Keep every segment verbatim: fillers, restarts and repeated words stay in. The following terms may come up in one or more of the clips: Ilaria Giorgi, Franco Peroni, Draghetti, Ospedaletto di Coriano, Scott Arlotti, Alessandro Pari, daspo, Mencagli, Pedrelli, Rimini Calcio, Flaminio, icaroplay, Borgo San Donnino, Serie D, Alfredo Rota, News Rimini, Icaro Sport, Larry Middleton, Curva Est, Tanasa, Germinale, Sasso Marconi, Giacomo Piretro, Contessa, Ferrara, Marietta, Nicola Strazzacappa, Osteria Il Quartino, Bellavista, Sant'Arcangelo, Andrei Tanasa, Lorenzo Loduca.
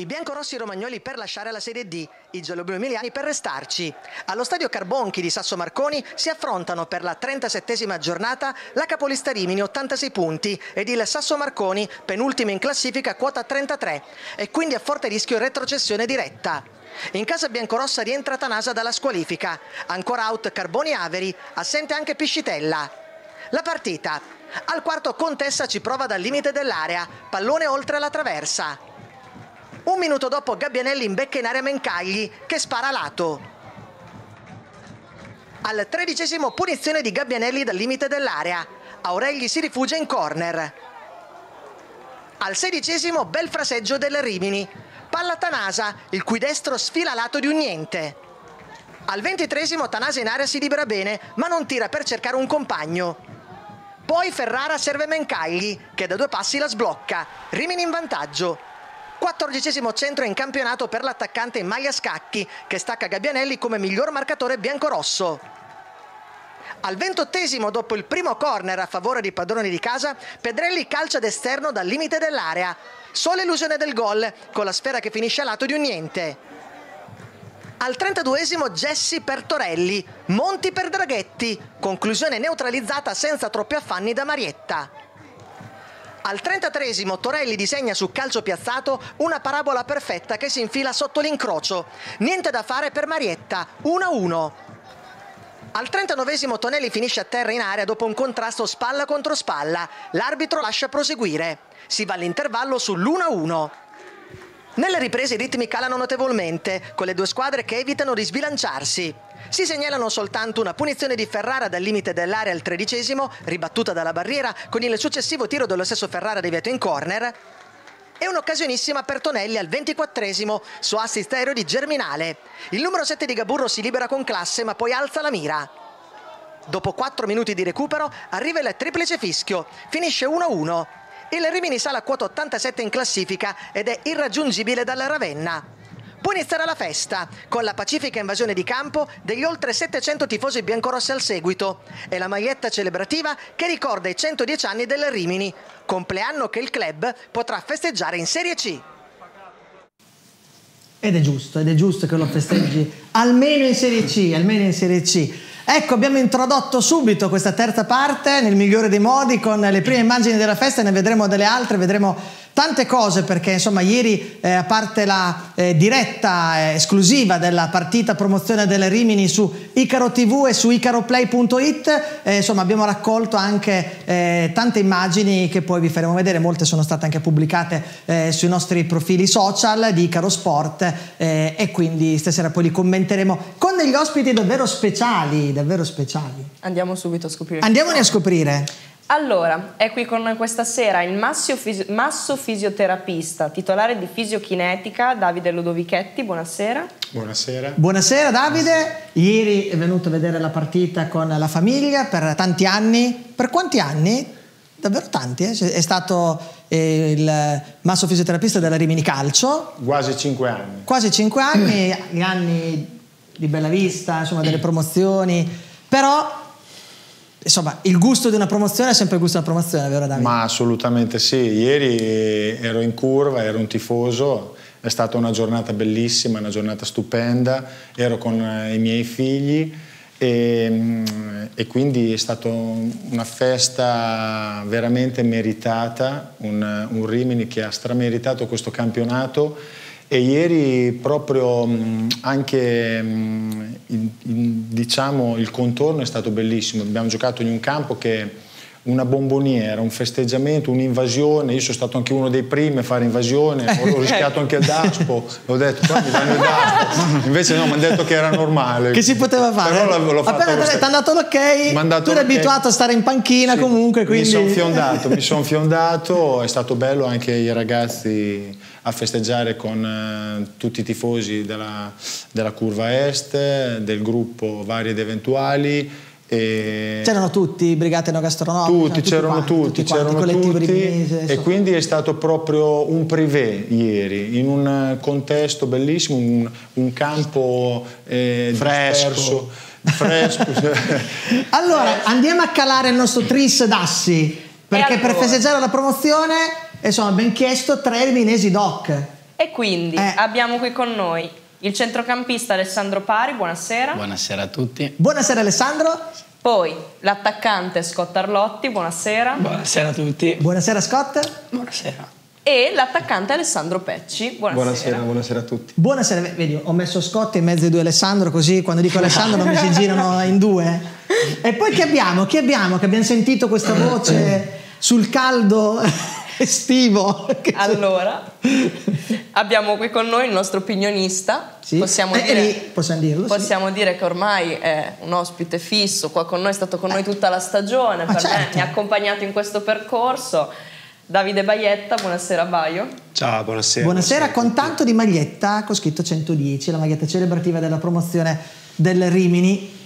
i biancorossi romagnoli per lasciare la Serie D, i gialloblu emiliani per restarci. Allo stadio Carbonchi di Sasso Marconi si affrontano per la trentasettesima giornata la capolista Rimini ottantasei punti ed il Sasso Marconi penultimo in classifica quota trentatré e quindi a forte rischio retrocessione diretta. In casa biancorossa rientra Tanasa dalla squalifica, ancora out Carboni Averi, assente anche Piscitella. La partita. Al quarto Contessa ci prova dal limite dell'area, pallone oltre la traversa. Un minuto dopo Gabbianelli imbecca in area Mencagli che spara a lato. Al tredicesimo punizione di Gabbianelli dal limite dell'area, Auregli si rifugia in corner. Al sedicesimo bel fraseggio del Rimini. Palla Tanasa, il cui destro sfila lato di un niente. Al ventitreesimo Tanasa in area si libera bene, ma non tira per cercare un compagno. Poi Ferrara serve Mencagli, che da due passi la sblocca. Rimini in vantaggio. Quattordicesimo centro in campionato per l'attaccante in maglia scacchi, che stacca Gabbianelli come miglior marcatore biancorosso. Al ventottesimo, dopo il primo corner a favore dei padroni di casa, Pedrelli calcia d'esterno dal limite dell'area. Sola illusione del gol, con la sfera che finisce a lato di un niente. Al trentaduesimo Gessi per Torelli, Monti per Draghetti, conclusione neutralizzata senza troppi affanni da Marietta. Al trentatreesimo Torelli disegna su calcio piazzato una parabola perfetta che si infila sotto l'incrocio. Niente da fare per Marietta, uno a uno. Al trentanovesimo Tonelli finisce a terra in area dopo un contrasto spalla contro spalla. L'arbitro lascia proseguire. Si va all'intervallo sull'uno a uno. Nelle riprese i ritmi calano notevolmente, con le due squadre che evitano di sbilanciarsi. Si segnalano soltanto una punizione di Ferrara dal limite dell'area al tredicesimo, ribattuta dalla barriera con il successivo tiro dello stesso Ferrara deviato in corner, e un'occasionissima per Tonelli al ventiquattresimo su assist aereo di Germinale. Il numero sette di Gaburro si libera con classe ma poi alza la mira. Dopo quattro minuti di recupero arriva il triplice fischio, finisce uno a uno. Il Rimini sale a quota ottantasette in classifica ed è irraggiungibile dalla Ravenna. Può iniziare la festa con la pacifica invasione di campo degli oltre settecento tifosi biancorossi al seguito e la maglietta celebrativa che ricorda i centodieci anni del Rimini, compleanno che il club potrà festeggiare in Serie C. Ed è giusto, ed è giusto che lo festeggi almeno in Serie C, almeno in Serie C. Ecco, abbiamo introdotto subito questa terza parte nel migliore dei modi con le prime immagini della festa, ne vedremo delle altre, vedremo tante cose perché insomma ieri eh, a parte la eh, diretta eh, esclusiva della partita promozione delle Rimini su Icaro tivù e su icaroplay punto it eh, insomma abbiamo raccolto anche eh, tante immagini che poi vi faremo vedere, molte sono state anche pubblicate eh, sui nostri profili social di Icaro Sport eh, e quindi stasera poi li commenteremo con degli ospiti davvero speciali, davvero speciali. Andiamo subito a scoprire. Andiamone a scoprire. Allora, è qui con noi questa sera il masso, fisi masso fisioterapista, titolare di Fisiokinetica, Davide Lodovichetti, buonasera. Buonasera. Buonasera Davide, buonasera. Ieri è venuto a vedere la partita con la famiglia per tanti anni, per quanti anni? Davvero tanti, eh? È stato eh, il masso fisioterapista della Rimini Calcio. Quasi cinque anni. Quasi cinque anni, gli anni di bella vista, insomma delle promozioni, però... Insomma, il gusto di una promozione è sempre il gusto di una promozione, vero Davide? Ma assolutamente sì, ieri ero in curva, ero un tifoso, è stata una giornata bellissima, una giornata stupenda, ero con i miei figli e, e quindi è stata una festa veramente meritata, un, un Rimini che ha strameritato questo campionato e ieri proprio anche... diciamo il contorno è stato bellissimo, abbiamo giocato in un campo che è una bomboniera, un festeggiamento, un'invasione, io sono stato anche uno dei primi a fare invasione, ho, ho rischiato anche il daspo, ho detto qua mi danno il daspo, invece no, mi hanno detto che era normale, che si poteva fare, però l'ho fatto appena ti è andato l'ok, tu eri abituato a stare in panchina, sì, comunque quindi... mi sono fiondato, mi sono fiondato, è stato bello anche i ragazzi a festeggiare con eh, tutti i tifosi della, della Curva Est, del gruppo vari ed eventuali. E... C'erano tutti, brigate no gastronomiche? Tutti, c'erano tutti, c'erano tutti. tutti, tutti Rimini, e quindi è stato proprio un privé ieri, in un contesto bellissimo, un, un campo eh, fresco. fresco. Allora, andiamo a calare il nostro tris d'assi, perché allora... per festeggiare la promozione... Insomma, ben chiesto tre riminesi doc. E quindi eh. abbiamo qui con noi il centrocampista Alessandro Pari, buonasera. Buonasera a tutti. Buonasera Alessandro. Poi l'attaccante Scott Arlotti, buonasera. Buonasera a tutti. Buonasera Scott. Buonasera. E l'attaccante Alessandro Pecci, buonasera. Buonasera, buonasera a tutti. Buonasera, vedi, ho messo Scott in mezzo ai due Alessandro, così quando dico Alessandro non mi si girano in due. E poi che abbiamo? Che abbiamo? Che abbiamo sentito questa voce sul caldo estivo. Allora, abbiamo qui con noi il nostro opinionista. Sì. Possiamo, eh, dire, lì, possiamo dirlo. Possiamo sì. dire che ormai è un ospite fisso, qua con noi, è stato con noi tutta la stagione, ah, per certo. me, mi ha accompagnato in questo percorso. Davide Baietta, buonasera Baio. Ciao, buonasera. Buonasera, buonasera con tanto di maglietta, con scritto centodieci, la maglietta celebrativa della promozione del Rimini.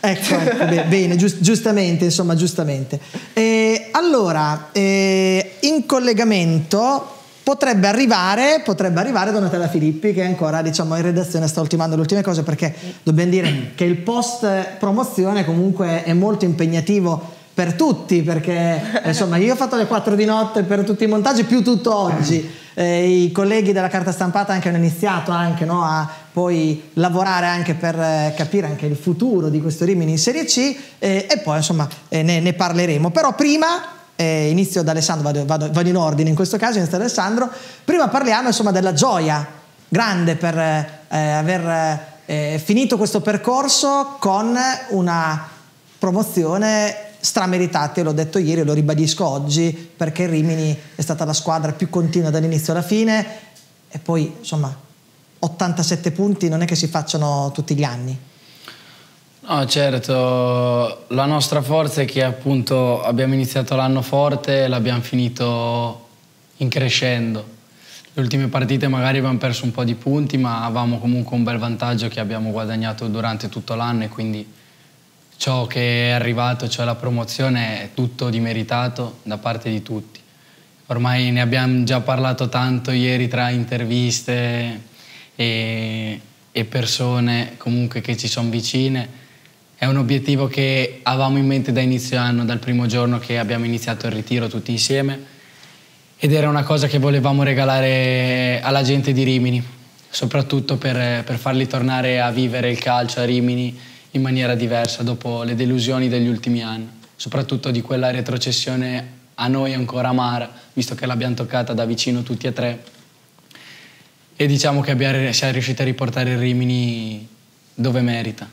Ecco, ecco beh, bene, giust giustamente, insomma, giustamente. E allora, eh, in collegamento potrebbe arrivare, potrebbe arrivare Donatella Filippi, che è ancora, diciamo, in redazione, sta ultimando le ultime cose, perché dobbiamo dire che il post promozione comunque è molto impegnativo per tutti, perché insomma io ho fatto le quattro di notte per tutti i montaggi più tutto oggi, eh, i colleghi della carta stampata anche hanno iniziato anche, no, a poi lavorare anche per eh, capire anche il futuro di questo Rimini in Serie C, eh, e poi insomma eh, ne, ne parleremo. Però prima eh, inizio da Alessandro, vado, vado, vado in ordine in questo caso, inizio da Alessandro. Prima parliamo insomma della gioia grande per eh, aver eh, finito questo percorso con una promozione strameritati, l'ho detto ieri e lo ribadisco oggi, perché Rimini è stata la squadra più continua dall'inizio alla fine, e poi insomma ottantasette punti non è che si facciano tutti gli anni. No, certo, la nostra forza è che appunto abbiamo iniziato l'anno forte e l'abbiamo finito in crescendo. Le ultime partite magari abbiamo perso un po' di punti, ma avevamo comunque un bel vantaggio che abbiamo guadagnato durante tutto l'anno, e quindi ciò che è arrivato, cioè la promozione, è tutto dimeritato da parte di tutti. Ormai ne abbiamo già parlato tanto ieri tra interviste e, e persone comunque che ci sono vicine. È un obiettivo che avevamo in mente da inizio anno, dal primo giorno che abbiamo iniziato il ritiro tutti insieme, ed era una cosa che volevamo regalare alla gente di Rimini, soprattutto per, per farli tornare a vivere il calcio a Rimini in maniera diversa dopo le delusioni degli ultimi anni, soprattutto di quella retrocessione a noi ancora amara, visto che l'abbiamo toccata da vicino tutti e tre, e diciamo che abbiamo, siamo riusciti a riportare il Rimini dove merita.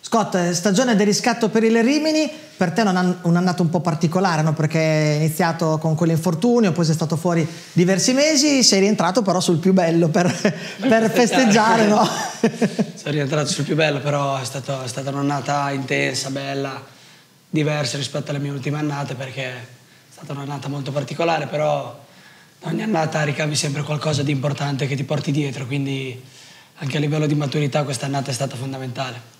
Scott, stagione del riscatto per il Rimini, per te un'annata un po' particolare, no? Perché è iniziato con quell'infortunio, poi sei stato fuori diversi mesi, sei rientrato però sul più bello per, per festeggiare, no? Sono rientrato sul più bello, però è, stato, è stata un'annata intensa, bella, diversa rispetto alle mie ultime annate, perché è stata un'annata molto particolare, però da ogni annata ricavi sempre qualcosa di importante che ti porti dietro, quindi anche a livello di maturità questa annata è stata fondamentale.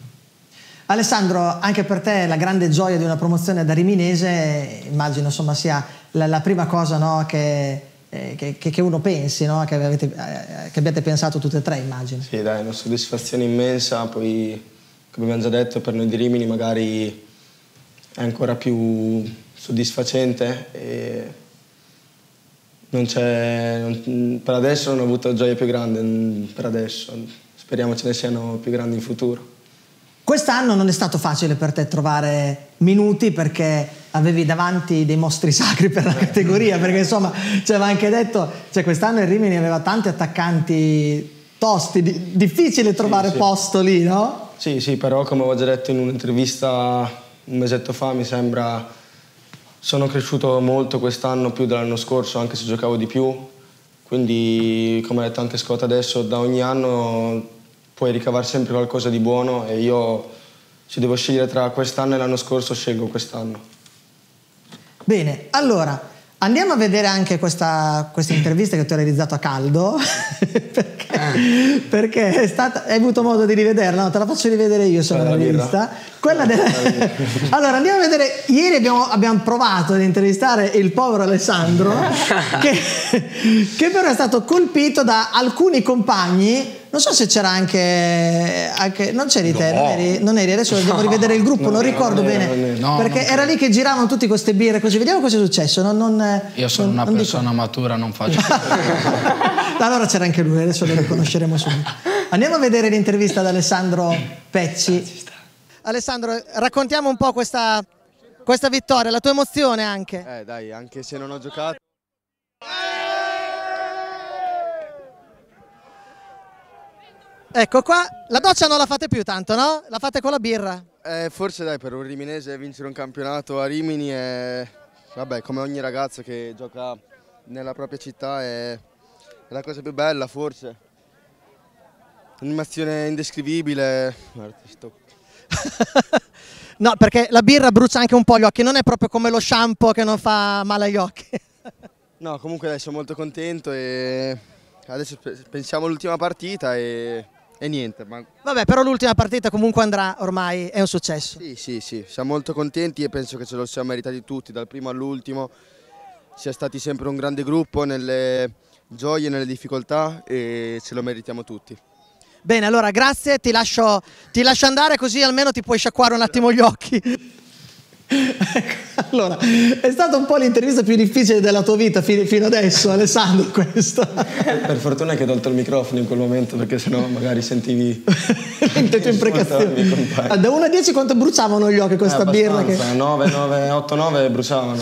Alessandro, anche per te la grande gioia di una promozione da riminese, immagino insomma sia la, la prima cosa, no, che, eh, che, che uno pensi, no? Che, avete, eh, che abbiate pensato tutte e tre, immagino. Sì, dai, una soddisfazione immensa, poi come abbiamo già detto per noi di Rimini magari è ancora più soddisfacente, e non c'è, non, per adesso non ho avuto gioia più grande, per adesso, speriamo ce ne siano più grandi in futuro. Quest'anno non è stato facile per te trovare minuti, perché avevi davanti dei mostri sacri per la categoria, perché insomma ci aveva anche detto, cioè quest'anno il Rimini aveva tanti attaccanti tosti, di, difficile trovare sì, sì. posto lì, no? Sì, sì, però come avevo già detto in un'intervista un mesetto fa, mi sembra, sono cresciuto molto quest'anno, più dell'anno scorso, anche se giocavo di più, quindi come ha detto anche Scott adesso, da ogni anno puoi ricavare sempre qualcosa di buono, e io se devo scegliere tra quest'anno e l'anno scorso scelgo quest'anno. Bene, allora andiamo a vedere anche questa, questa intervista che ti ho realizzato a caldo perché, eh. perché è stata, hai avuto modo di rivederla, no, te la faccio rivedere io se non l'hai vista. Quella della... Allora andiamo a vedere, ieri abbiamo, abbiamo provato ad intervistare il povero Alessandro che, che però è stato colpito da alcuni compagni. Non so se c'era anche, anche... Non c'eri no. te, non eri, non eri adesso no. devo rivedere il gruppo, no, non ricordo no, bene. No, no, no, perché era credo. lì che giravano tutte queste birre così. Vediamo cosa è successo. Non, non, Io sono non, una non persona dico. matura, non faccio... Allora c'era anche lui, adesso lo riconosceremo subito. Andiamo a vedere l'intervista ad Alessandro Pecci. Alessandro, raccontiamo un po' questa, questa vittoria, la tua emozione anche. Eh dai, anche se non ho giocato... Ecco qua, la doccia non la fate più tanto, no? La fate con la birra? Eh, forse dai, per un riminese vincere un campionato a Rimini è... Vabbè, come ogni ragazzo che gioca nella propria città è la cosa più bella, forse. Un'emozione indescrivibile. Guarda, sto... No, perché la birra brucia anche un po' gli occhi, non è proprio come lo shampoo che non fa male agli occhi. No, comunque dai, sono molto contento e adesso pensiamo all'ultima partita e... E niente, ma... Vabbè, però l'ultima partita comunque andrà, ormai è un successo. Sì, sì, sì, siamo molto contenti e penso che ce lo siamo meritati tutti, dal primo all'ultimo. Siamo stati sempre un grande gruppo nelle gioie, nelle difficoltà e ce lo meritiamo tutti. Bene, allora grazie, ti lascio, ti lascio andare così almeno ti puoi sciacquare un attimo gli occhi. Allora, è stata un po' l'intervista più difficile della tua vita fino adesso, Alessandro, questa. Per fortuna che ho tolto il microfono in quel momento, perché sennò magari sentivi le tue imprecazioni. Da uno a dieci quanto bruciavano gli occhi questa eh, birra? Che... nove, nove, otto, nove bruciavano.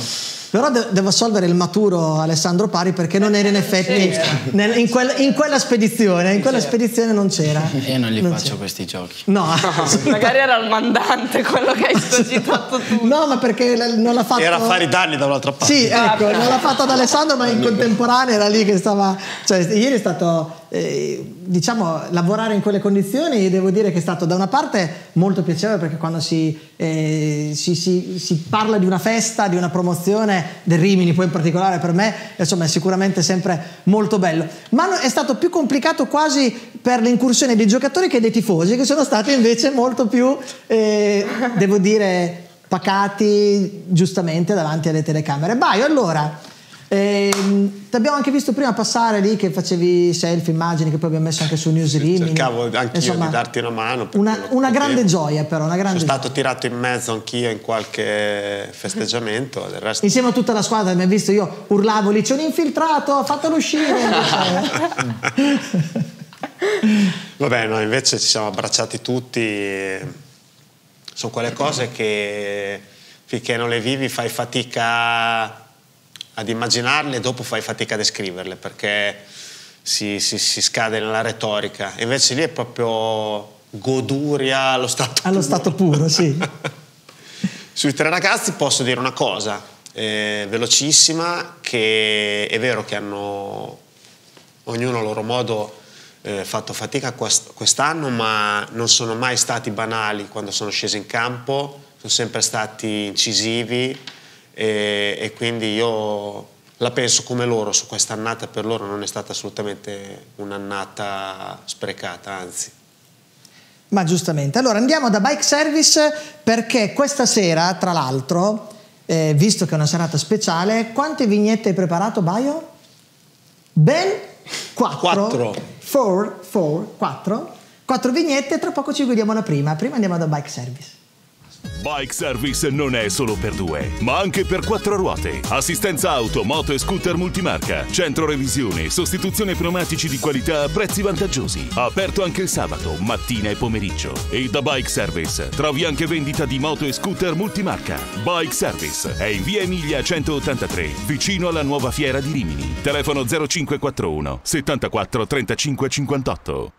Però de devo assolvere il maturo Alessandro Pari, perché non era in effetti nel, in, quel, in quella spedizione, in quella spedizione non c'era. Io non gli non faccio questi giochi. No, no. Magari era il mandante quello che hai escogitato tu. No, ma perché non l'ha fatto... Era a fare i danni dall'altra parte. Sì, ecco, non l'ha fatto ad Alessandro, ma in contemporanea era lì che stava... Cioè, ieri è stato... Eh, diciamo, lavorare in quelle condizioni devo dire che è stato da una parte molto piacevole, perché quando si, eh, si, si, si parla di una festa, di una promozione del Rimini, poi in particolare per me, insomma, è sicuramente sempre molto bello, ma è stato più complicato quasi per l'incursione dei giocatori che dei tifosi, che sono stati invece molto più eh, devo dire pacati, giustamente, davanti alle telecamere. Baio, allora ti abbiamo anche visto prima passare lì che facevi selfie, immagini che poi abbiamo messo anche su News Rimini. Cercavo anch'io di darti una mano. Una, una grande gioia, però. Una grande Sono gioia. stato tirato in mezzo anch'io in qualche festeggiamento. Del resto... Insieme a tutta la squadra mi hai visto, io urlavo lì: c'è un infiltrato, fatelo uscire. Vabbè, no, invece ci siamo abbracciati tutti. Sono quelle cose che finché non le vivi fai fatica ad immaginarle e dopo fai fatica a descriverle, perché si, si, si scade nella retorica. Invece lì è proprio goduria allo stato allo puro. Stato puro, sì. Sui tre ragazzi posso dire una cosa eh, velocissima, che è vero che hanno ognuno a loro modo eh, fatto fatica quest'anno, ma non sono mai stati banali quando sono scesi in campo, sono sempre stati incisivi. E, e quindi io la penso come loro su quest'annata. Per loro non è stata assolutamente un'annata sprecata, anzi. Ma giustamente. Allora andiamo da Bike Service, perché questa sera, tra l'altro, eh, visto che è una serata speciale, quante vignette hai preparato, Baio? Ben quattro quattro vignette. Tra poco ci guidiamo la prima. Prima andiamo da Bike Service. Bike Service non è solo per due, ma anche per quattro ruote. Assistenza auto, moto e scooter multimarca, centro revisione, sostituzione pneumatici di qualità a prezzi vantaggiosi. Aperto anche il sabato, mattina e pomeriggio. E da Bike Service trovi anche vendita di moto e scooter multimarca. Bike Service è in via Emilia centottantatré, vicino alla nuova fiera di Rimini. Telefono zero cinque quattro uno settantaquattro trentacinque cinquantotto.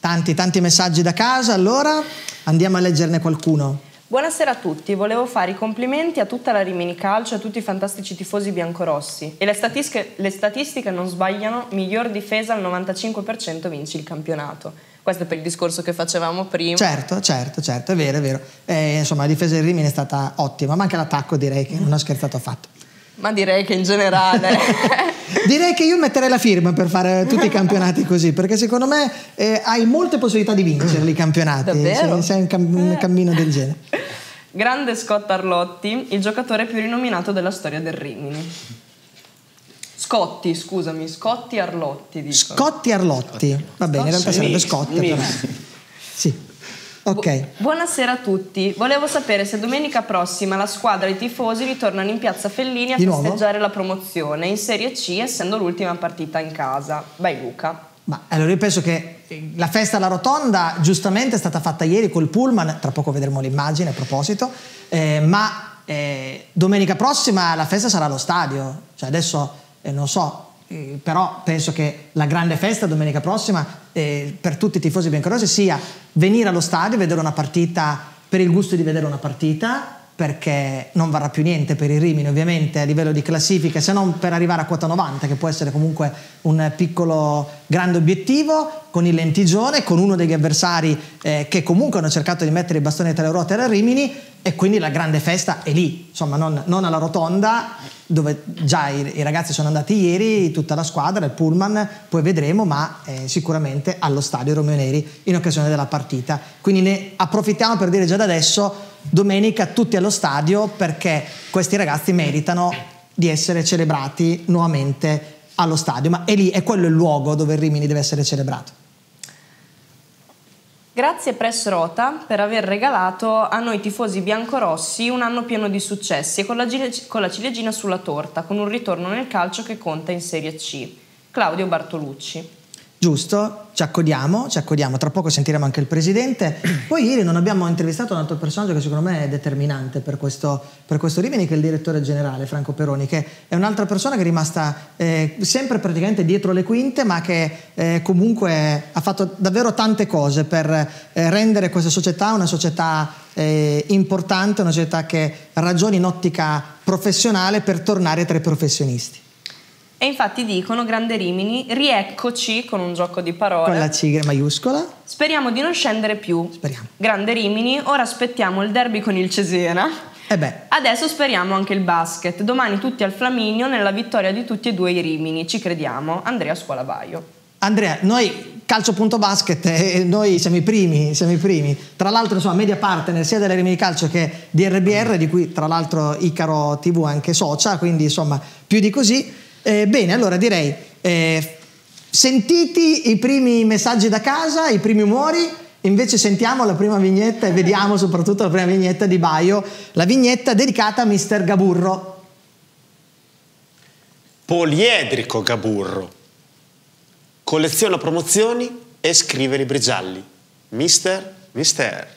Tanti, tanti messaggi da casa, allora andiamo a leggerne qualcuno. Buonasera a tutti, volevo fare i complimenti a tutta la Rimini Calcio e a tutti i fantastici tifosi biancorossi. E le statistiche, le statistiche non sbagliano, miglior difesa al novantacinque per cento vinci il campionato. Questo è per il discorso che facevamo prima. Certo, certo, certo, è vero, è vero. Eh, insomma, la difesa di Rimini è stata ottima, ma anche l'attacco direi che non ho scherzato affatto. Ma direi che in generale... Direi che io metterei la firma per fare tutti i campionati così, perché secondo me eh, hai molte possibilità di vincere i campionati. Davvero? Se hai un, cam un cammino del genere. Grande Scott Arlotti, il giocatore più rinominato della storia del Rimini. Scotti, scusami, Scotti Arlotti. Dico. Scotti Arlotti, va bene, in realtà sarebbe Scotti. Sì. Okay. Bu buonasera a tutti, volevo sapere se domenica prossima la squadra e i tifosi ritornano in piazza Fellini a di festeggiare nuovo? La promozione in Serie C, essendo l'ultima partita in casa. Vai Luca. Ma allora io penso che la festa alla rotonda giustamente è stata fatta ieri col pullman, tra poco vedremo l'immagine a proposito, eh, ma eh, domenica prossima la festa sarà allo stadio, cioè adesso eh, non so, eh, però penso che la grande festa domenica prossima eh, per tutti i tifosi biancorosi sia venire allo stadio, vedere una partita per il gusto di vedere una partita, perché non varrà più niente per il Rimini ovviamente a livello di classifica, se non per arrivare a quota novanta, che può essere comunque un piccolo grande obiettivo, con il Lentigione, con uno degli avversari eh, che comunque hanno cercato di mettere i bastoni tra le ruote al Rimini, e quindi la grande festa è lì, insomma, non, non alla rotonda, dove già i, i ragazzi sono andati ieri, tutta la squadra, il pullman, poi vedremo, ma eh, sicuramente allo stadio Romeo Neri in occasione della partita. Quindi ne approfittiamo per dire già da adesso, domenica tutti allo stadio, perché questi ragazzi meritano di essere celebrati nuovamente allo stadio, ma è lì, è quello il luogo dove il Rimini deve essere celebrato. Grazie Press Rota per aver regalato a noi tifosi biancorossi un anno pieno di successi e con la, con la ciliegina sulla torta, con un ritorno nel calcio che conta in Serie C. Claudio Bartolucci. Giusto, ci accodiamo, ci accodiamo, tra poco sentiremo anche il presidente. Poi ieri non abbiamo intervistato un altro personaggio che secondo me è determinante per questo, per questo Rimini, che è il direttore generale Franco Peroni, che è un'altra persona che è rimasta eh, sempre praticamente dietro le quinte, ma che eh, comunque ha fatto davvero tante cose per eh, rendere questa società una società eh, importante, una società che ragioni in ottica professionale per tornare tra i professionisti. E infatti dicono, grande Rimini, rieccoci, con un gioco di parole. Con la C maiuscola. Speriamo di non scendere più. Speriamo. Grande Rimini, ora aspettiamo il derby con il Cesena. E beh. Adesso speriamo anche il basket. Domani tutti al Flaminio nella vittoria di tutti e due i Rimini. Ci crediamo. Andrea Scuolabaio. Andrea, noi calcio.basket, eh, noi siamo i primi, siamo i primi. Tra l'altro, insomma, media partner sia della Rimini Calcio che di R B R, di cui tra l'altro Icaro T V anche socia, quindi insomma più di così. Eh, bene, allora direi eh, sentiti i primi messaggi da casa, i primi umori, invece sentiamo la prima vignetta e vediamo soprattutto la prima vignetta di Baio, la vignetta dedicata a mister Gaburro. Poliedrico Gaburro, colleziona promozioni e scrive libri gialli, mister, mister.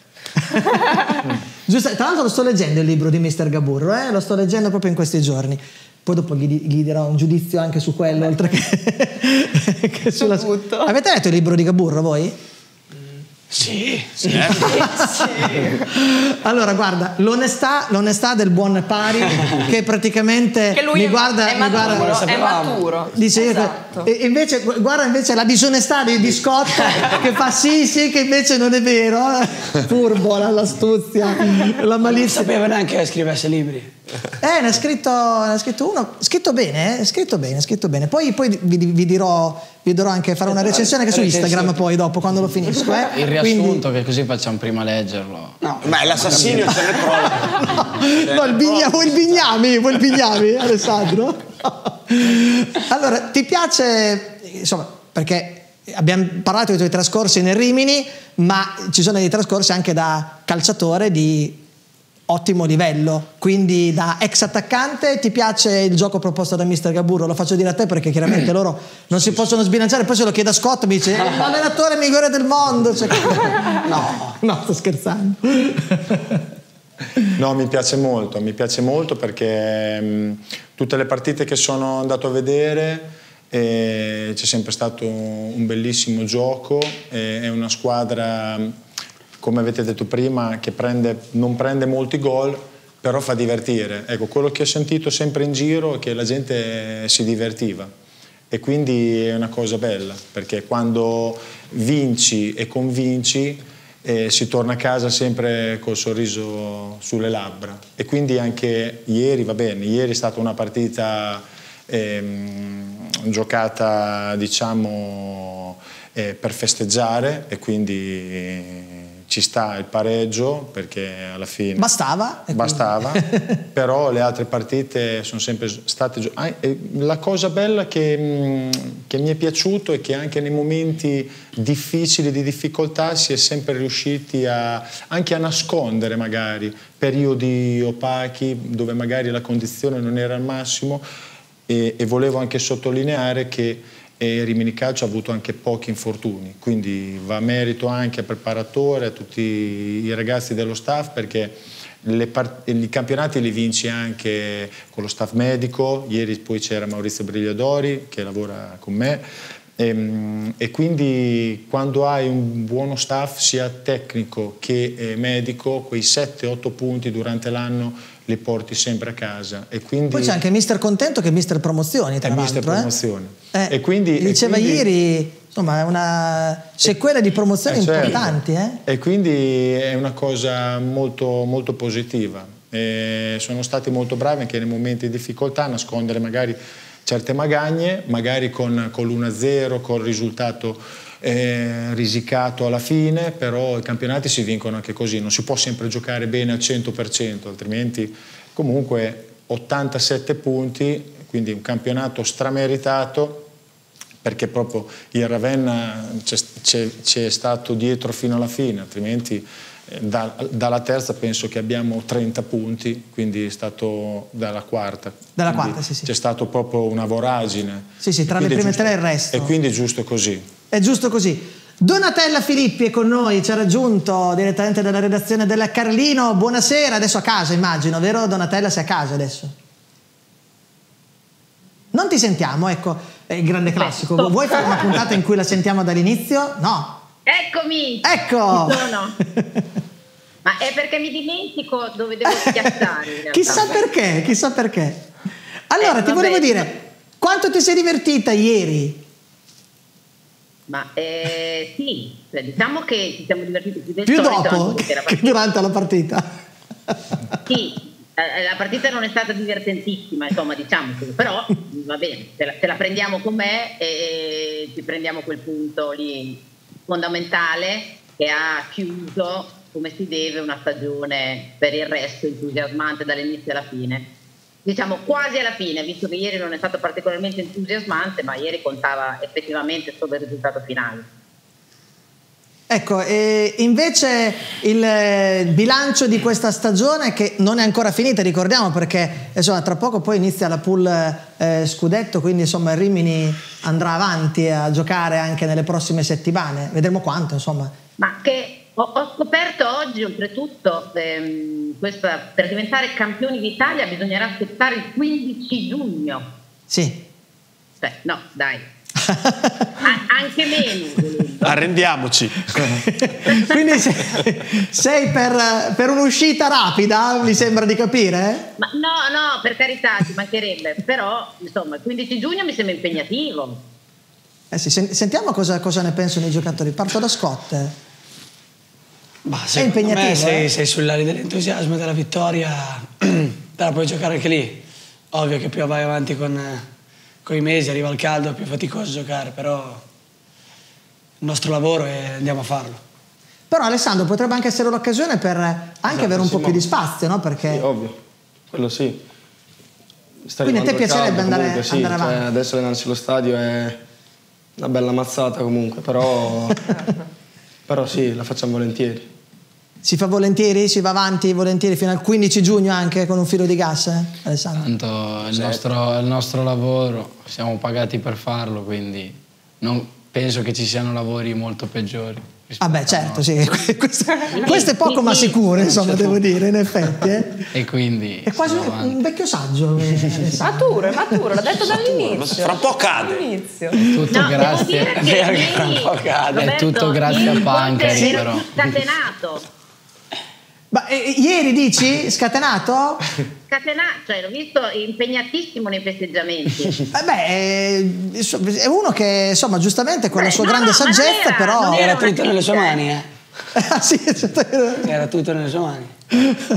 Giusto, tra l'altro lo sto leggendo il libro di mister Gaburro, eh? Lo sto leggendo proprio in questi giorni. Poi dopo gli, gli darò un giudizio anche su quello, oltre che, che sulla... tutto. Avete letto il libro di Gaburro voi? Mm. Sì, sì. Sì, sì. Allora, guarda, l'onestà, l'onestà del buon Pari, che praticamente che lui mi guarda... È maturo, mi guarda, è maturo. Dice esatto. Io, e invece, guarda invece la disonestà di, di Scott, che fa sì, sì, che invece non è vero. Furbo, l'astuzia, la malizia. Non sapeva neanche che scrivesse libri. Eh, ne ha scritto, ne ha scritto uno, scritto bene, eh? scritto bene, scritto bene. Poi, poi vi, vi, dirò, vi dirò anche, farò una recensione anche su Instagram poi dopo, quando lo finisco. Eh? Il riassunto, quindi... che così facciamo prima leggerlo. No, ma è l'assassinio, ce ne prova. No, no, il bigna, vuoi il bignami, vuoi il bignami, Alessandro? Allora, ti piace, insomma, perché... Abbiamo parlato dei tuoi trascorsi nel Rimini, ma ci sono dei trascorsi anche da calciatore di ottimo livello, quindi da ex attaccante. Ti piace il gioco proposto da mister Gaburro? Lo faccio dire a te perché chiaramente loro non si possono sbilanciare, poi se lo chiede a Scott mi dice l'allenatore migliore del mondo, cioè, no, no, sto scherzando. No, mi piace molto, mi piace molto perché mh, tutte le partite che sono andato a vedere c'è sempre stato un bellissimo gioco, è una squadra, come avete detto prima, che prende, non prende molti gol, però fa divertire. Ecco, quello che ho sentito sempre in giro è che la gente si divertiva e quindi è una cosa bella, perché quando vinci e convinci eh, si torna a casa sempre col sorriso sulle labbra. E quindi anche ieri, va bene, ieri è stata una partita... Ehm, giocata diciamo eh, per festeggiare, e quindi ci sta il pareggio, perché alla fine bastava, bastava però le altre partite sono sempre state... Ah, la cosa bella che, che mi è piaciuto è che anche nei momenti difficili, di difficoltà, si è sempre riusciti a, anche a nascondere magari periodi opachi dove magari la condizione non era al massimo, e, e volevo anche sottolineare che e Rimini Calcio ha avuto anche pochi infortuni, quindi va merito anche al preparatore, a tutti i ragazzi dello staff, perché le i campionati li vinci anche con lo staff medico. Ieri poi c'era Maurizio Brigliadori che lavora con me, e, e quindi quando hai un buono staff sia tecnico che medico, quei sette otto punti durante l'anno li porti sempre a casa. E quindi poi c'è anche il mister Contento, che è mister Promozioni, tra l'altro. È mister Promozioni. Eh? Eh, e quindi, diceva e quindi, ieri, insomma, è una sequela e, di promozioni eh, importanti. Certo. Eh? E quindi è una cosa molto, molto positiva. E sono stati molto bravi anche nei momenti di difficoltà a nascondere magari certe magagne, magari con, con l'uno a zero, col risultato... Eh, risicato alla fine, però i campionati si vincono anche così, non si può sempre giocare bene al cento per cento, altrimenti comunque ottantasette punti, quindi un campionato strameritato, perché proprio il Ravenna c'è stato dietro fino alla fine, altrimenti eh, da, dalla terza penso che abbiamo trenta punti, quindi è stato dalla quarta. Dalla quarta, sì, sì. C'è stato proprio una voragine. Sì, sì, tra le prime tre e il resto. E quindi è giusto così. È giusto così. Donatella Filippi è con noi, ci ha raggiunto direttamente dalla redazione della Carlino. Buonasera, adesso a casa immagino, vero Donatella? Sei a casa adesso? Non ti sentiamo, ecco, è il grande classico. Vuoi fare una puntata in cui la sentiamo dall'inizio? No. Eccomi! Ecco! Ci sono. Ma è perché mi dimentico dove devo schiacciare. Chissà perché, chissà perché. Allora, eh, ti volevo bene. dire, quanto ti sei divertita ieri? Ma eh, sì, diciamo che ci siamo divertiti più del più dopo che, che durante la partita. Sì, la partita non è stata divertentissima, insomma, diciamo, però va bene, te la, te la prendiamo con me e ci prendiamo quel punto lì fondamentale che ha chiuso come si deve una stagione per il resto entusiasmante dall'inizio alla fine. Diciamo quasi alla fine, visto che ieri non è stato particolarmente entusiasmante, ma ieri contava effettivamente solo il risultato finale. Ecco, e invece il bilancio di questa stagione, che non è ancora finita, ricordiamo, perché insomma, tra poco poi inizia la pool eh, scudetto, quindi insomma Rimini andrà avanti a giocare anche nelle prossime settimane, vedremo quanto, insomma. Ma che... Ho scoperto oggi, oltretutto, ehm, questa, per diventare campioni d'Italia bisognerà aspettare il quindici giugno. Sì. Beh, no, dai. A anche meno. Arrendiamoci. Quindi sei per, per un'uscita rapida, mi sembra di capire? Ma no, no, per carità, ci mancherebbe. Però, insomma, il quindici giugno mi sembra impegnativo. Eh sì, sentiamo cosa, cosa ne pensano i giocatori. Parto da Scott. Ma sei impegnativo, sei, eh? sei sull'aria dell'entusiasmo e della vittoria, però puoi giocare anche lì. Ovvio che più vai avanti con, con i mesi, arriva il caldo, più è faticoso giocare, però il nostro lavoro è andiamo a farlo. Però Alessandro, potrebbe anche essere l'occasione per anche esatto, avere un sì, po' più di spazio, no? Perché... Sì, ovvio, quello sì. Sta Quindi a te piacerebbe caldo, andare, comunque, sì, andare avanti? Cioè, adesso allenarsi allo stadio è una bella mazzata comunque, però... Però sì, la facciamo volentieri. Si fa volentieri? Si va avanti volentieri fino al quindici giugno anche con un filo di gas, eh? Alessandro? Tanto è il, nostro, è il nostro lavoro, siamo pagati per farlo, quindi non penso che ci siano lavori molto peggiori. Vabbè, certo, sì. questo, questo è poco ma sicuro, insomma, devo dire, in effetti. Eh? E quindi... È quasi un vecchio saggio. Maturo, è maturo, l'ha detto dall'inizio. Fra un po' cade. All'inizio. Tutto no, grazie. Che fra un po' cade. Roberto, è tutto grazie a Pancari, sì. Però. Scatenato. Ma eh, ieri dici scatenato? Scatenato, cioè l'ho visto impegnatissimo nei festeggiamenti. Eh beh, è, è uno che insomma giustamente con beh, la sua no, grande no, saggezza era, però... Era tutto nelle sue mani, eh. Ah, sì, era tutto nelle sue mani.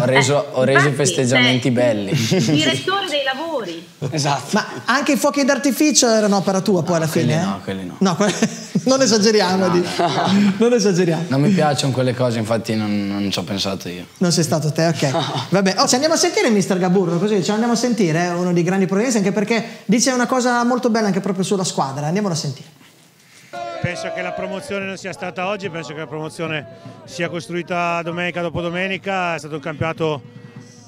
Ho reso, eh, ho reso infatti, i festeggiamenti eh, belli. Direttore dei lavori. Esatto. Ma anche i fuochi d'artificio erano opera tua poi no, alla fine? No, eh? quelli no. No, quelli... non esageriamo, no, di... no. non esageriamo. Non mi piacciono quelle cose, infatti non, non ci ho pensato io. Non sei stato te, ok. Vabbè, oh, ci andiamo a sentire mister Gaburro, così ci andiamo a sentire, eh, uno dei grandi progressi, anche perché dice una cosa molto bella anche proprio sulla squadra, andiamola a sentire. Penso che la promozione non sia stata oggi, penso che la promozione sia costruita domenica dopo domenica, è stato un campionato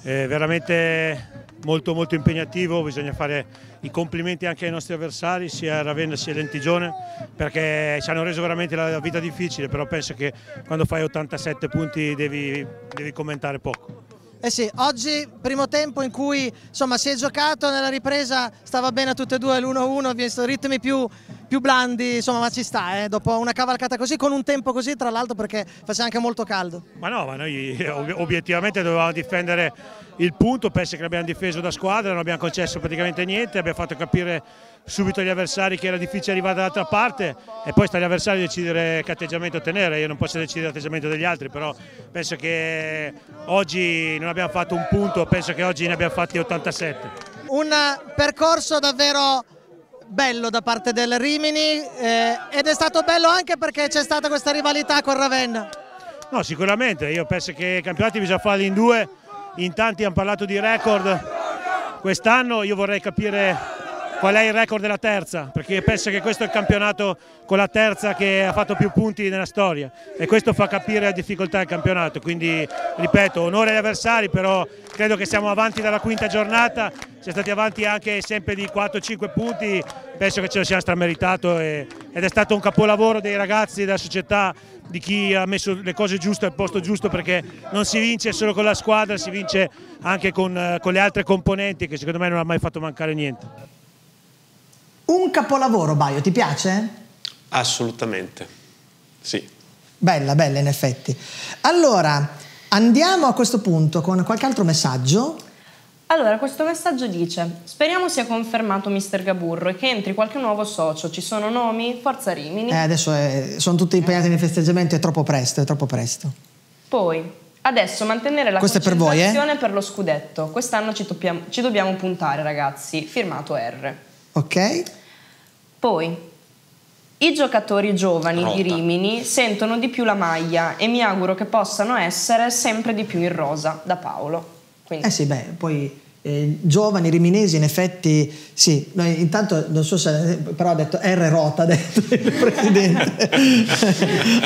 eh, veramente... molto molto impegnativo, bisogna fare i complimenti anche ai nostri avversari, sia Ravenna sia Lentigione, perché ci hanno reso veramente la vita difficile, però penso che quando fai ottantasette punti devi, devi commentare poco. Eh sì, oggi primo tempo in cui insomma si è giocato, nella ripresa stava bene a tutte e due l'uno uno, visto ritmi più, più blandi, insomma, ma ci sta, eh, dopo una cavalcata così, con un tempo così tra l'altro, perché faceva anche molto caldo. Ma no, ma noi obiettivamente dovevamo difendere il punto, penso che l'abbiamo difeso da squadra, non abbiamo concesso praticamente niente, abbiamo fatto capire subito agli avversari che era difficile arrivare dall'altra parte e poi sta agli avversari a decidere che atteggiamento tenere, io non posso decidere l'atteggiamento degli altri, però penso che oggi non abbiamo fatto un punto, penso che oggi ne abbiamo fatti ottantasette. Un percorso davvero bello da parte del Rimini, eh, ed è stato bello anche perché c'è stata questa rivalità con Ravenna. No, sicuramente, io penso che i campionati bisogna farli in due, in tanti hanno parlato di record quest'anno, io vorrei capire qual è il record della terza, perché penso che questo è il campionato con la terza che ha fatto più punti nella storia e questo fa capire la difficoltà del campionato, quindi ripeto, onore agli avversari, però credo che siamo avanti dalla quinta giornata, siamo stati avanti anche sempre di quattro cinque punti, penso che ce lo sia strameritato e, ed è stato un capolavoro dei ragazzi, della società, di chi ha messo le cose giuste al posto giusto, perché non si vince solo con la squadra, si vince anche con, con le altre componenti che secondo me non ha mai fatto mancare niente. Un capolavoro, Baio, ti piace? Assolutamente, sì. Bella, bella in effetti. Allora, andiamo a questo punto con qualche altro messaggio. Allora, questo messaggio dice: speriamo sia confermato mister Gaburro e che entri qualche nuovo socio. Ci sono nomi? Forza Rimini. Eh, adesso è, sono tutti impegnati nel festeggiamento, è troppo presto, è troppo presto. Poi... adesso mantenere la Questo concentrazione per, voi, eh? per lo scudetto. Quest'anno ci, ci dobbiamo puntare, ragazzi. Firmato R. Ok. Poi, i giocatori giovani Rota. di Rimini sentono di più la maglia e mi auguro che possano essere sempre di più in rosa, da Paolo. Quindi. Eh sì, beh, poi eh, giovani riminesi in effetti, sì, noi intanto, non so se, però ha detto R Rota, ha detto il presidente.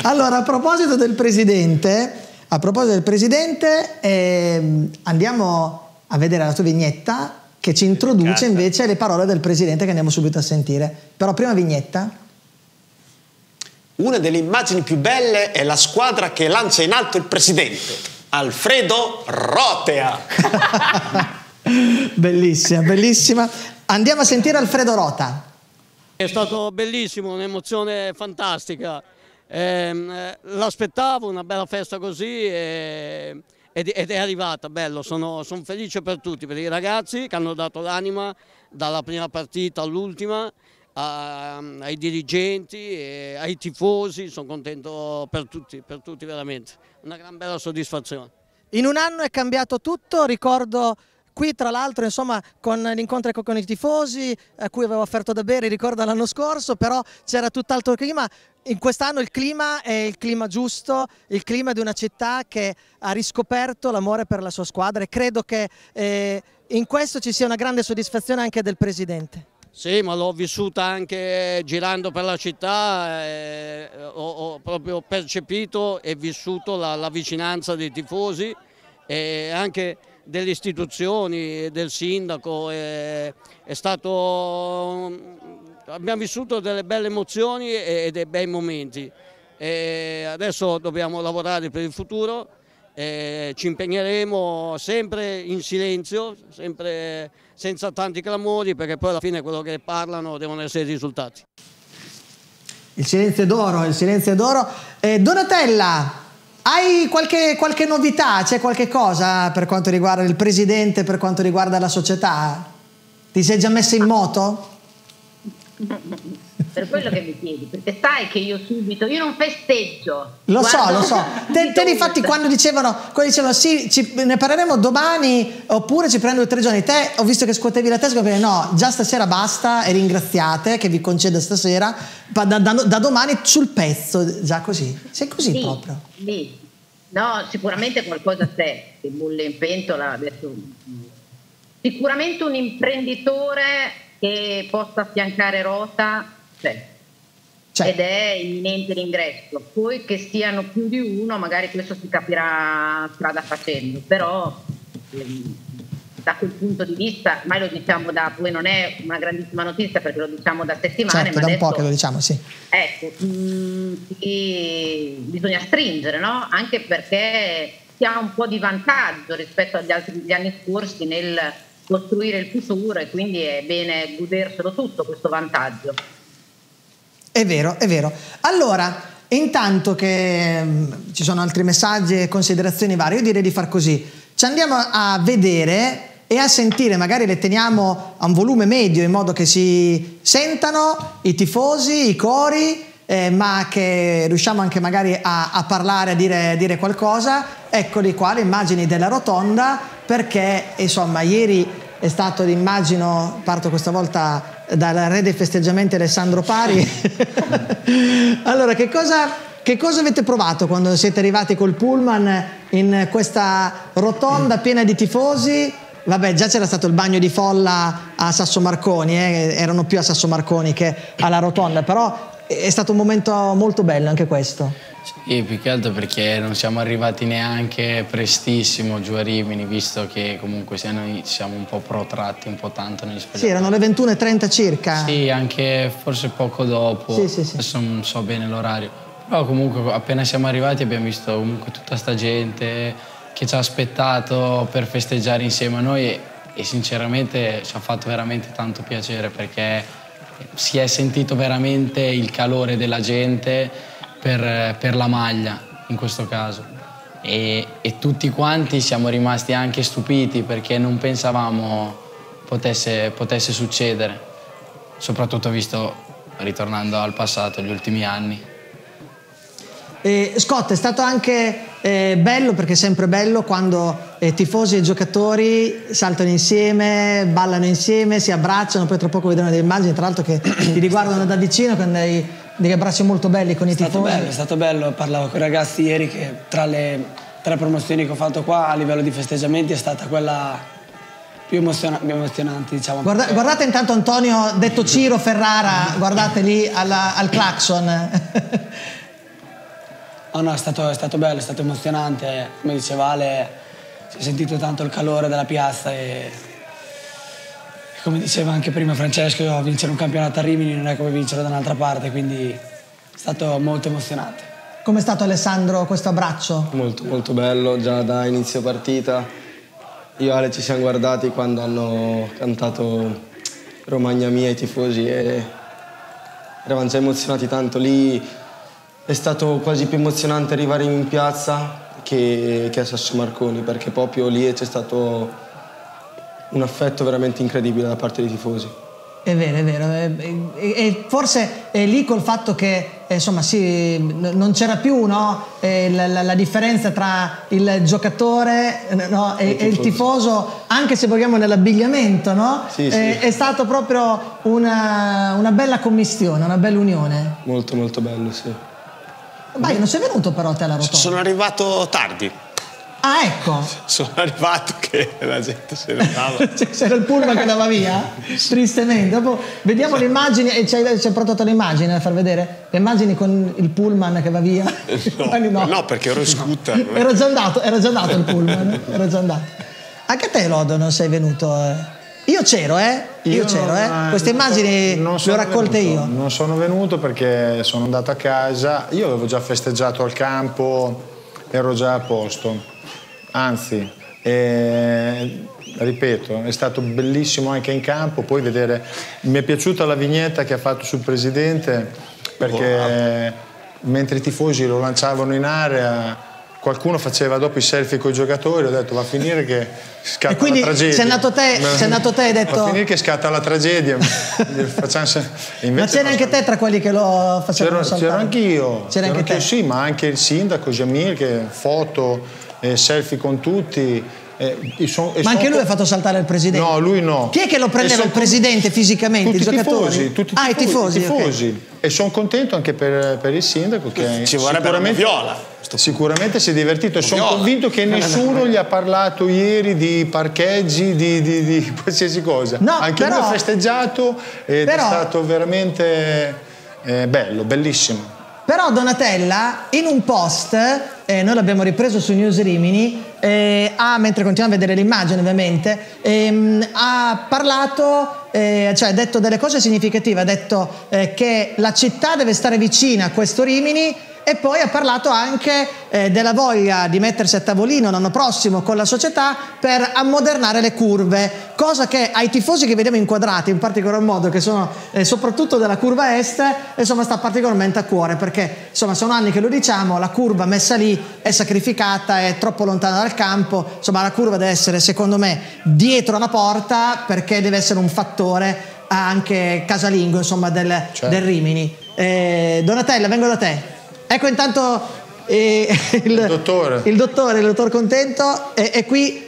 Allora, a proposito del presidente... A proposito del presidente, ehm, andiamo a vedere la tua vignetta che ci introduce invece le parole del presidente che andiamo subito a sentire. Però prima vignetta. Una delle immagini più belle è la squadra che lancia in alto il presidente, Alfredo Rota. Bellissima, bellissima. Andiamo a sentire Alfredo Rota. È stato bellissimo, un'emozione fantastica. Eh, l'aspettavo, una bella festa così eh, ed, ed è arrivata, bello, sono, sono felice per tutti, per i ragazzi che hanno dato l'anima dalla prima partita all'ultima, ai dirigenti, eh, ai tifosi, sono contento per tutti, per tutti veramente, una gran bella soddisfazione. In un anno è cambiato tutto, ricordo... Qui tra l'altro insomma con l'incontro con i tifosi a cui avevo offerto da bere, ricordo l'anno scorso, però c'era tutt'altro clima, in quest'anno il clima è il clima giusto, il clima di una città che ha riscoperto l'amore per la sua squadra e credo che eh, in questo ci sia una grande soddisfazione anche del Presidente. Sì, ma l'ho vissuta anche girando per la città, eh, ho, ho proprio percepito e vissuto la, la vicinanza dei tifosi e anche... delle istituzioni, del sindaco, è, è stato, abbiamo vissuto delle belle emozioni e dei bei momenti. E adesso dobbiamo lavorare per il futuro, e ci impegneremo sempre in silenzio, sempre senza tanti clamori, perché poi alla fine quello che parlano devono essere i risultati. Il silenzio è d'oro, il silenzio è d'oro. Eh, Donatella! Hai qualche, qualche novità, c'è qualche cosa per quanto riguarda il presidente, per quanto riguarda la società? Ti sei già messa in moto? per quello che mi chiedi, perché sai che io subito, io non festeggio. Lo so, lo so. Te, te infatti quando dicevano, quando dicevano sì, ci, ne parleremo domani oppure ci prendo tre giorni, te ho visto che scuotevi la testa, perché no, già stasera basta e ringraziate che vi concedo stasera, da, da, da domani sul pezzo, già così, sei così sì, proprio. Sì. No, sicuramente qualcosa c'è, che bolle in pentola, adesso, sicuramente un imprenditore che possa affiancare Rota c'è, ed è imminente l'ingresso, poi che siano più di uno magari questo si capirà strada facendo, però da quel punto di vista, ma lo diciamo da, poi non è una grandissima notizia perché lo diciamo da settimane, certo, ma da adesso, un po' che lo diciamo, sì. Ecco, mh, bisogna stringere, no? Anche perché si ha un po' di vantaggio rispetto agli altri gli anni scorsi nel costruire il futuro, e quindi è bene goderselo tutto questo vantaggio. È vero, è vero. Allora, intanto che mh, ci sono altri messaggi e considerazioni varie, io direi di far così, ci andiamo a vedere e a sentire, magari le teniamo a un volume medio in modo che si sentano i tifosi, i cori, eh, ma che riusciamo anche magari a, a parlare, a dire, a dire qualcosa. Eccoli qua le immagini della rotonda, perché insomma ieri è stato l'immagino, parto questa volta dal re dei festeggiamenti Alessandro Pari. Allora, che cosa, che cosa avete provato quando siete arrivati col pullman in questa rotonda piena di tifosi? Vabbè, già c'era stato il bagno di folla a Sasso Marconi, eh? Erano più a Sasso Marconi che alla rotonda, però è stato un momento molto bello anche questo. Sì, più che altro perché non siamo arrivati neanche prestissimo giù a Rimini, visto che comunque noi siamo un po' protratti, un po' tanto negli spazi. Sì, erano le ventuno e trenta circa. Sì, anche forse poco dopo, sì, sì, sì. Adesso non so bene l'orario, però comunque appena siamo arrivati abbiamo visto comunque tutta sta gente che ci ha aspettato per festeggiare insieme a noi e, e sinceramente ci ha fatto veramente tanto piacere, perché si è sentito veramente il calore della gente Per, per la maglia in questo caso, e, e tutti quanti siamo rimasti anche stupiti perché non pensavamo potesse, potesse succedere, soprattutto visto, ritornando al passato, gli ultimi anni. Eh, Scott, è stato anche eh, bello, perché è sempre bello quando eh, tifosi e giocatori saltano insieme, ballano insieme, si abbracciano, poi tra poco vedremo delle immagini tra l'altro che ti riguardano da vicino con dei... degli abbracci molto belli con i tifosi. È stato bello, parlavo con i ragazzi ieri che tra le tre promozioni che ho fatto qua a livello di festeggiamenti è stata quella più emozionante, più emozionante diciamo. Guarda, guardate intanto Antonio, detto Ciro Ferrara, guardate lì alla, al clacson. Oh no, è stato, è stato bello, è stato emozionante, come diceva Ale, si è sentito tanto il calore della piazza e... Come diceva anche prima Francesco, vincere un campionato a Rimini non è come vincerlo da un'altra parte, quindi è stato molto emozionante. Com'è stato Alessandro questo abbraccio? Molto molto bello, già da inizio partita. Io e Ale ci siamo guardati quando hanno cantato Romagna Mia i tifosi e eravamo già emozionati tanto. Lì è stato quasi più emozionante arrivare in piazza che, che a Sasso Marconi, perché proprio lì c'è stato un affetto veramente incredibile da parte dei tifosi. È vero, è vero. E, e, e forse è lì col fatto che, insomma, sì, non c'era più, no? E la, la, la differenza tra il giocatore, no? e, il e il tifoso, anche se vogliamo nell'abbigliamento, no? Sì, sì. E, è stato proprio una, una bella commistione, una bella unione. Molto, molto bello, sì. Vai, non sei venuto però te alla rotonda? Sono arrivato tardi. Ah, ecco! Sono arrivato che la gente se ne andava. C'era il pullman che andava via? Tristemente. Dopo vediamo le immagini, e c'è prodotta l'immagine da far vedere? Le immagini con il pullman che va via? No, no. no perché ero in scooter. No. Era già andato, era già andato il pullman. Era già andato. Anche te, Lodo, non sei venuto. Eh. Io c'ero, eh? Io, io c'ero, eh? Queste immagini le ho raccolte io. Non sono venuto perché sono andato a casa. Io avevo già festeggiato al campo, ero già a posto. Anzi, eh, ripeto, è stato bellissimo anche in campo, poi vedere, mi è piaciuta la vignetta che ha fatto sul presidente, perché wow. Mentre i tifosi lo lanciavano in area qualcuno faceva dopo i selfie con i giocatori, ho detto va a finire che scatta la tragedia. Sei andato te, sei andato te e hai detto va a finire che scatta la tragedia. Ma c'era anche te tra quelli che lo facevano saltare? C'ero anch'io. C'era anche te? Sì, ma anche il sindaco Jamil, che foto, eh, selfie con tutti. Eh, e son, e ma anche lui ha fatto saltare il presidente? No, lui no. Chi è che lo prendeva il presidente fisicamente? Tutti i giocatori? Tifosi, tutti ah, i tifosi. tifosi. Okay. E sono contento anche per, per il sindaco, che ci vorrebbe una viola. Sicuramente si è divertito e sono convinto che nessuno gli ha parlato ieri di parcheggi, di, di, di qualsiasi cosa. No, anche però, lui ha festeggiato ed però, è stato veramente eh, bello, bellissimo. Però Donatella in un post, eh, noi l'abbiamo ripreso su News Rimini, eh, ah, mentre continuiamo a vedere l'immagine ovviamente, ehm, ha parlato... Eh, cioè ha detto delle cose significative, ha detto eh, che la città deve stare vicina a questo Rimini e poi ha parlato anche eh, della voglia di mettersi a tavolino l'anno prossimo con la società per ammodernare le curve, cosa che ai tifosi che vediamo inquadrati in particolar modo, che sono eh, soprattutto della curva est, insomma sta particolarmente a cuore, perché insomma sono anni che lo diciamo, la curva messa lì è sacrificata, è troppo lontana dal campo, insomma la curva deve essere secondo me dietro alla porta, perché deve essere un fattore anche casalingo insomma del, cioè. del Rimini. eh, Donatella, vengo da te, ecco intanto eh, il, il dottore il dottore, il dottor Contento è, è qui,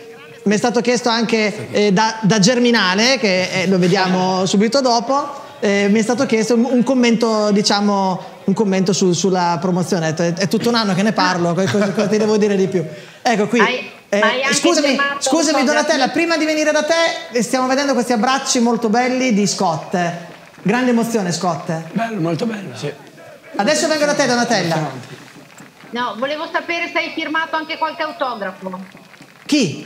mi è stato chiesto anche eh, da, da Germinale, che eh, lo vediamo subito dopo, eh, mi è stato chiesto un, un commento, diciamo un commento su, sulla promozione. È, è tutto un anno che ne parlo, cosa, cosa ti devo dire di più? Ecco qui. Hai... Eh, scusami, scusami Donatella, prima di venire da te stiamo vedendo questi abbracci molto belli di Scott. Grande emozione, Scott. Bello, molto bello. Sì. Adesso vengo da te, Donatella. No, volevo sapere se hai firmato anche qualche autografo. Chi?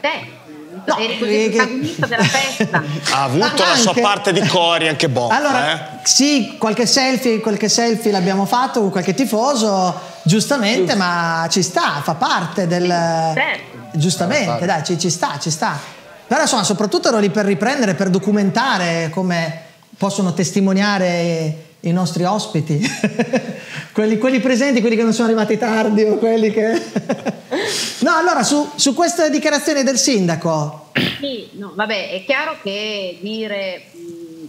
Te. No, eri così protagonista della festa. Ha avuto anche la sua parte di cori anche Bob. Allora, eh? sì, qualche selfie, qualche selfie l'abbiamo fatto con qualche tifoso. Giustamente, ma ci sta, fa parte del... Sì. Giustamente, dai, ci, ci sta, ci sta. Però insomma, soprattutto ero lì per riprendere, per documentare come possono testimoniare i nostri ospiti. quelli, quelli presenti, quelli che non sono arrivati tardi o quelli che... No, allora, su, su queste dichiarazioni del sindaco... Sì, no, vabbè, è chiaro che dire...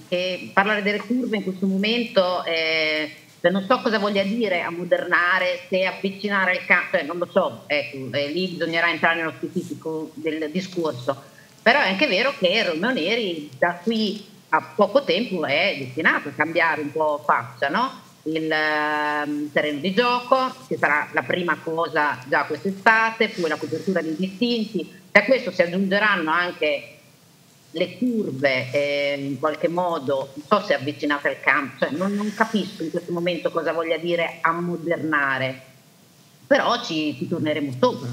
che parlare delle curve in questo momento... è... non so cosa voglia dire ammodernare, se avvicinare il campo, eh, non lo so, ecco, eh, lì bisognerà entrare nello specifico del discorso, però è anche vero che Romeo Neri da qui a poco tempo è destinato a cambiare un po' faccia, no? Il eh, terreno di gioco, che sarà la prima cosa già quest'estate, poi la copertura dei distinti, e a questo si aggiungeranno anche le curve, eh, in qualche modo, non so se avvicinate al campo, cioè non, non capisco in questo momento cosa voglia dire ammodernare, però ci, ci torneremo sopra.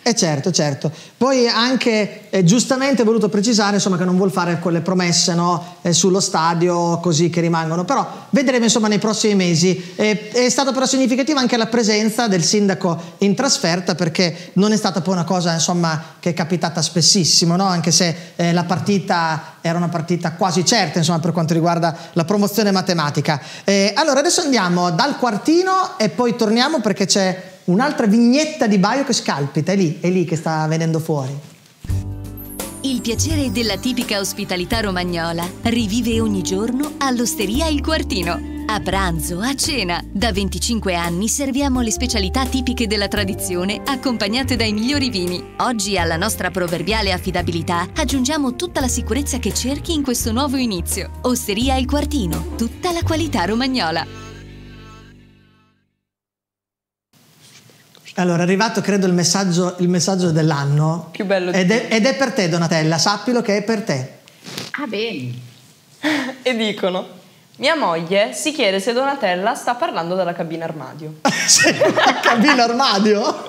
Eh certo, certo. Poi anche eh, giustamente voluto precisare insomma, che non vuol fare quelle promesse, no? eh, sullo stadio così che rimangono, però vedremo insomma nei prossimi mesi. Eh, è stata però significativa anche la presenza del sindaco in trasferta, perché non è stata poi una cosa insomma, che è capitata spessissimo, no? Anche se eh, la partita era una partita quasi certa insomma, per quanto riguarda la promozione matematica. Eh, allora adesso andiamo dal quartino e poi torniamo, perché c'è un'altra vignetta di Baio che scalpita, è lì, è lì che sta venendo fuori. Il piacere della tipica ospitalità romagnola rivive ogni giorno all'Osteria Il Quartino. A pranzo, a cena, da venticinque anni serviamo le specialità tipiche della tradizione accompagnate dai migliori vini. Oggi alla nostra proverbiale affidabilità aggiungiamo tutta la sicurezza che cerchi in questo nuovo inizio. Osteria Il Quartino, tutta la qualità romagnola. Allora, è arrivato credo il messaggio, il messaggio dell'anno. Più bello di ed, è, ed è per te, Donatella, sappilo che è per te. Ah, bene. E dicono: mia moglie si chiede se Donatella sta parlando dalla cabina armadio. Cabina armadio?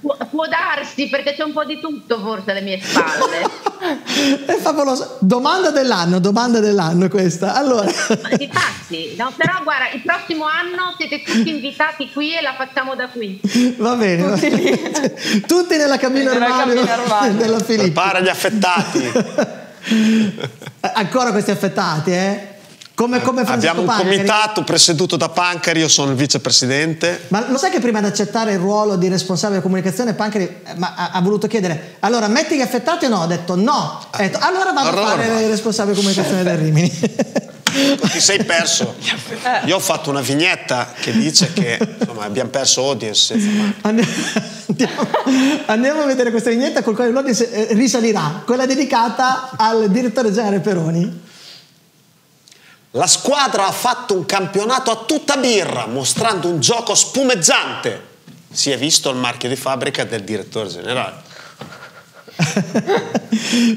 Pu può darsi, perché c'è un po' di tutto forse alle mie spalle. È favoloso. Domanda dell'anno, domanda dell'anno questa. Allora. Infatti, no, però guarda, il prossimo anno siete tutti invitati qui e la facciamo da qui. Va bene. Tutti, va bene. Cioè, tutti nella cabina armadio della Filippi. Prepara gli affettati. Ancora questi affettati, eh? Come, come abbiamo un Pancari. comitato presieduto da Pancari, io sono il vicepresidente. Ma lo sai che prima di accettare il ruolo di responsabile della comunicazione Pancari eh, ma ha, ha voluto chiedere: allora metti gli affettati o no? Ho detto no, ha detto, allora vado allora, a fare il responsabile comunicazione del Rimini. Ti sei perso. Io ho fatto una vignetta che dice che insomma, abbiamo perso audience. Andiamo, andiamo a vedere questa vignetta col quale l'audience eh, risalirà, quella dedicata al direttore generale Peroni. La squadra ha fatto un campionato a tutta birra, mostrando un gioco spumeggiante. Si è visto il marchio di fabbrica del direttore generale.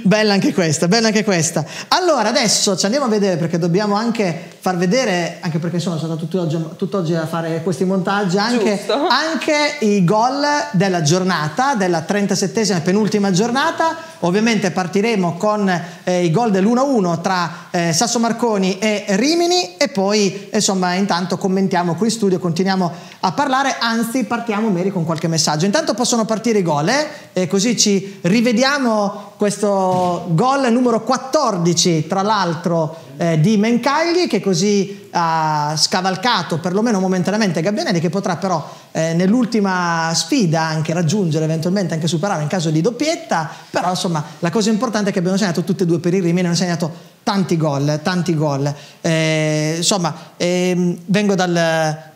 Bella anche questa, bella anche questa. Allora, adesso ci andiamo a vedere, perché dobbiamo anche far vedere, anche perché sono stato tutt'oggi tutt'oggi a fare questi montaggi, anche, anche i gol della giornata, della trentasettesima penultima giornata. Ovviamente partiremo con eh, i gol dell'uno a uno tra eh, Sasso Marconi e Rimini, e poi insomma intanto commentiamo qui in studio, continuiamo a parlare, anzi partiamo Mery con qualche messaggio. Intanto possono partire i gol, eh? E così ci rivediamo questo gol numero quattordici tra l'altro Eh, di Mencagli, che così ha scavalcato perlomeno momentaneamente Gabbianelli, che potrà però eh, nell'ultima sfida anche raggiungere, eventualmente anche superare in caso di doppietta. Però insomma la cosa importante è che abbiamo segnato tutti e due per il Rimini, hanno segnato tanti gol, tanti gol. Eh, insomma eh, vengo dal,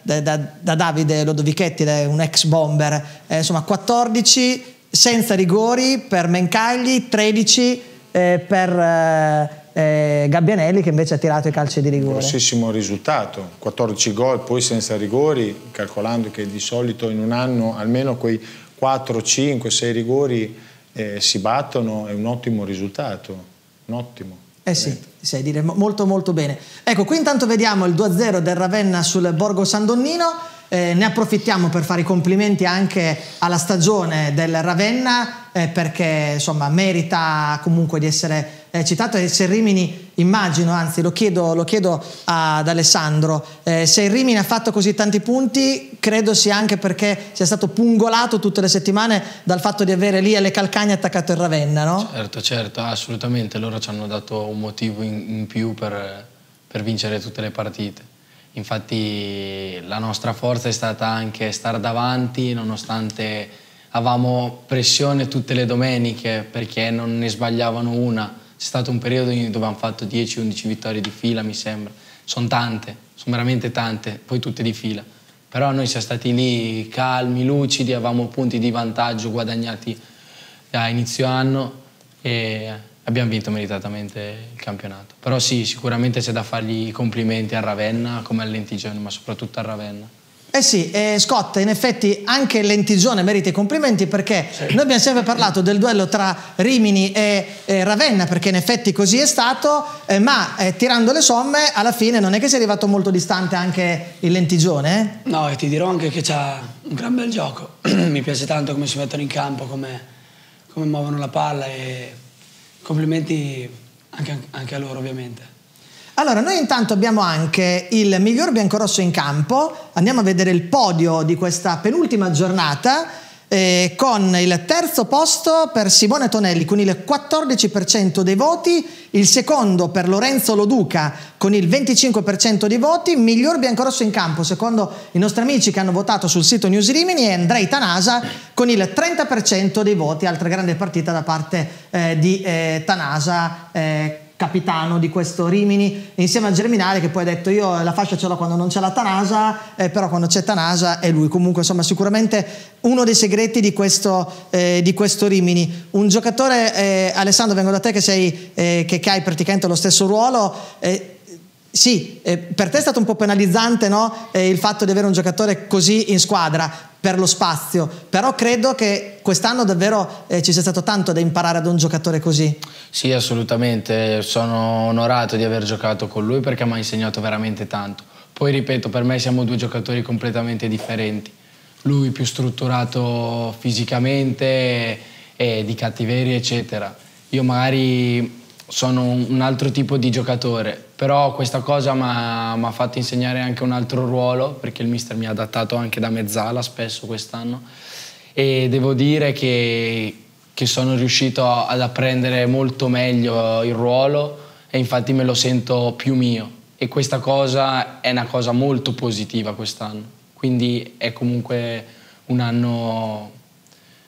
da, da, da Davide Lodovichetti, un ex bomber, eh, insomma quattordici senza rigori per Mencagli, tredici eh, per... Eh, Eh, Gabbianelli, che invece ha tirato i calci di rigore. Grossissimo risultato, quattordici gol poi senza rigori, calcolando che di solito in un anno almeno quei quattro, cinque, sei rigori eh, si battono, è un ottimo risultato, un ottimo. Eh sì, sai dire molto molto bene. Ecco, qui intanto vediamo il due a zero del Ravenna sul Borgo San Donnino. Eh, ne approfittiamo per fare i complimenti anche alla stagione del Ravenna, eh, perché insomma merita comunque di essere eh, citato. E se il Rimini, immagino, anzi lo chiedo, lo chiedo ad Alessandro, eh, se il Rimini ha fatto così tanti punti credo sia anche perché sia stato pungolato tutte le settimane dal fatto di avere lì alle calcagna attaccato il Ravenna, no? Certo, certo, assolutamente, loro ci hanno dato un motivo in, in più per, per vincere tutte le partite. Infatti la nostra forza è stata anche star davanti, nonostante avevamo pressione tutte le domeniche perché non ne sbagliavano una. C'è stato un periodo dove abbiamo fatto dieci undici vittorie di fila, mi sembra. Sono tante, sono veramente tante, poi tutte di fila. Però noi siamo stati lì calmi, lucidi, avevamo punti di vantaggio guadagnati da inizio anno e... abbiamo vinto meritatamente il campionato. Però sì, sicuramente c'è da fargli i complimenti a Ravenna come a Lentigione, ma soprattutto a Ravenna. Eh sì, eh, Scott, in effetti anche Lentigione merita i complimenti, perché sì, noi abbiamo sempre parlato del duello tra Rimini e eh, Ravenna, perché in effetti così è stato, eh, ma eh, tirando le somme alla fine non è che sia arrivato molto distante anche il Lentigione? Eh? No, e ti dirò anche che c'ha un gran bel gioco. Mi piace tanto come si mettono in campo, come, come muovono la palla e... complimenti anche, anche a loro, ovviamente. Allora, noi intanto abbiamo anche il miglior biancorosso in campo. Andiamo a vedere il podio di questa penultima giornata, eh, con il terzo posto per Simone Tonelli con il quattordici per cento dei voti, il secondo per Lorenzo Loduca con il venticinque per cento dei voti. Miglior biancorosso in campo, secondo i nostri amici che hanno votato sul sito News Rimini, e Andrei Tanasa con il trenta per cento dei voti. Altra grande partita da parte eh, di eh, Tanasa, eh, capitano di questo Rimini, insieme a Germinale, che poi ha detto io la fascia ce l'ho quando non c'è la Tanasa, eh, però quando c'è Tanasa è lui. Comunque insomma sicuramente uno dei segreti di questo, eh, di questo Rimini. Un giocatore, eh, Alessandro, vengo da te che, sei, eh, che, che hai praticamente lo stesso ruolo, eh, sì, eh, per te è stato un po' penalizzante, no? Eh, il fatto di avere un giocatore così in squadra per lo spazio, però credo che quest'anno davvero eh, ci sia stato tanto da imparare ad un giocatore così. Sì, assolutamente, sono onorato di aver giocato con lui perché mi ha insegnato veramente tanto. Poi ripeto, per me siamo due giocatori completamente differenti, lui più strutturato fisicamente e di cattiveria eccetera, io magari sono un altro tipo di giocatore, però questa cosa mi ha fatto insegnare anche un altro ruolo, perché il mister mi ha adattato anche da mezzala spesso quest'anno, e devo dire che, che sono riuscito ad apprendere molto meglio il ruolo e infatti me lo sento più mio. e questa cosa è una cosa molto positiva quest'anno, quindi è comunque un anno,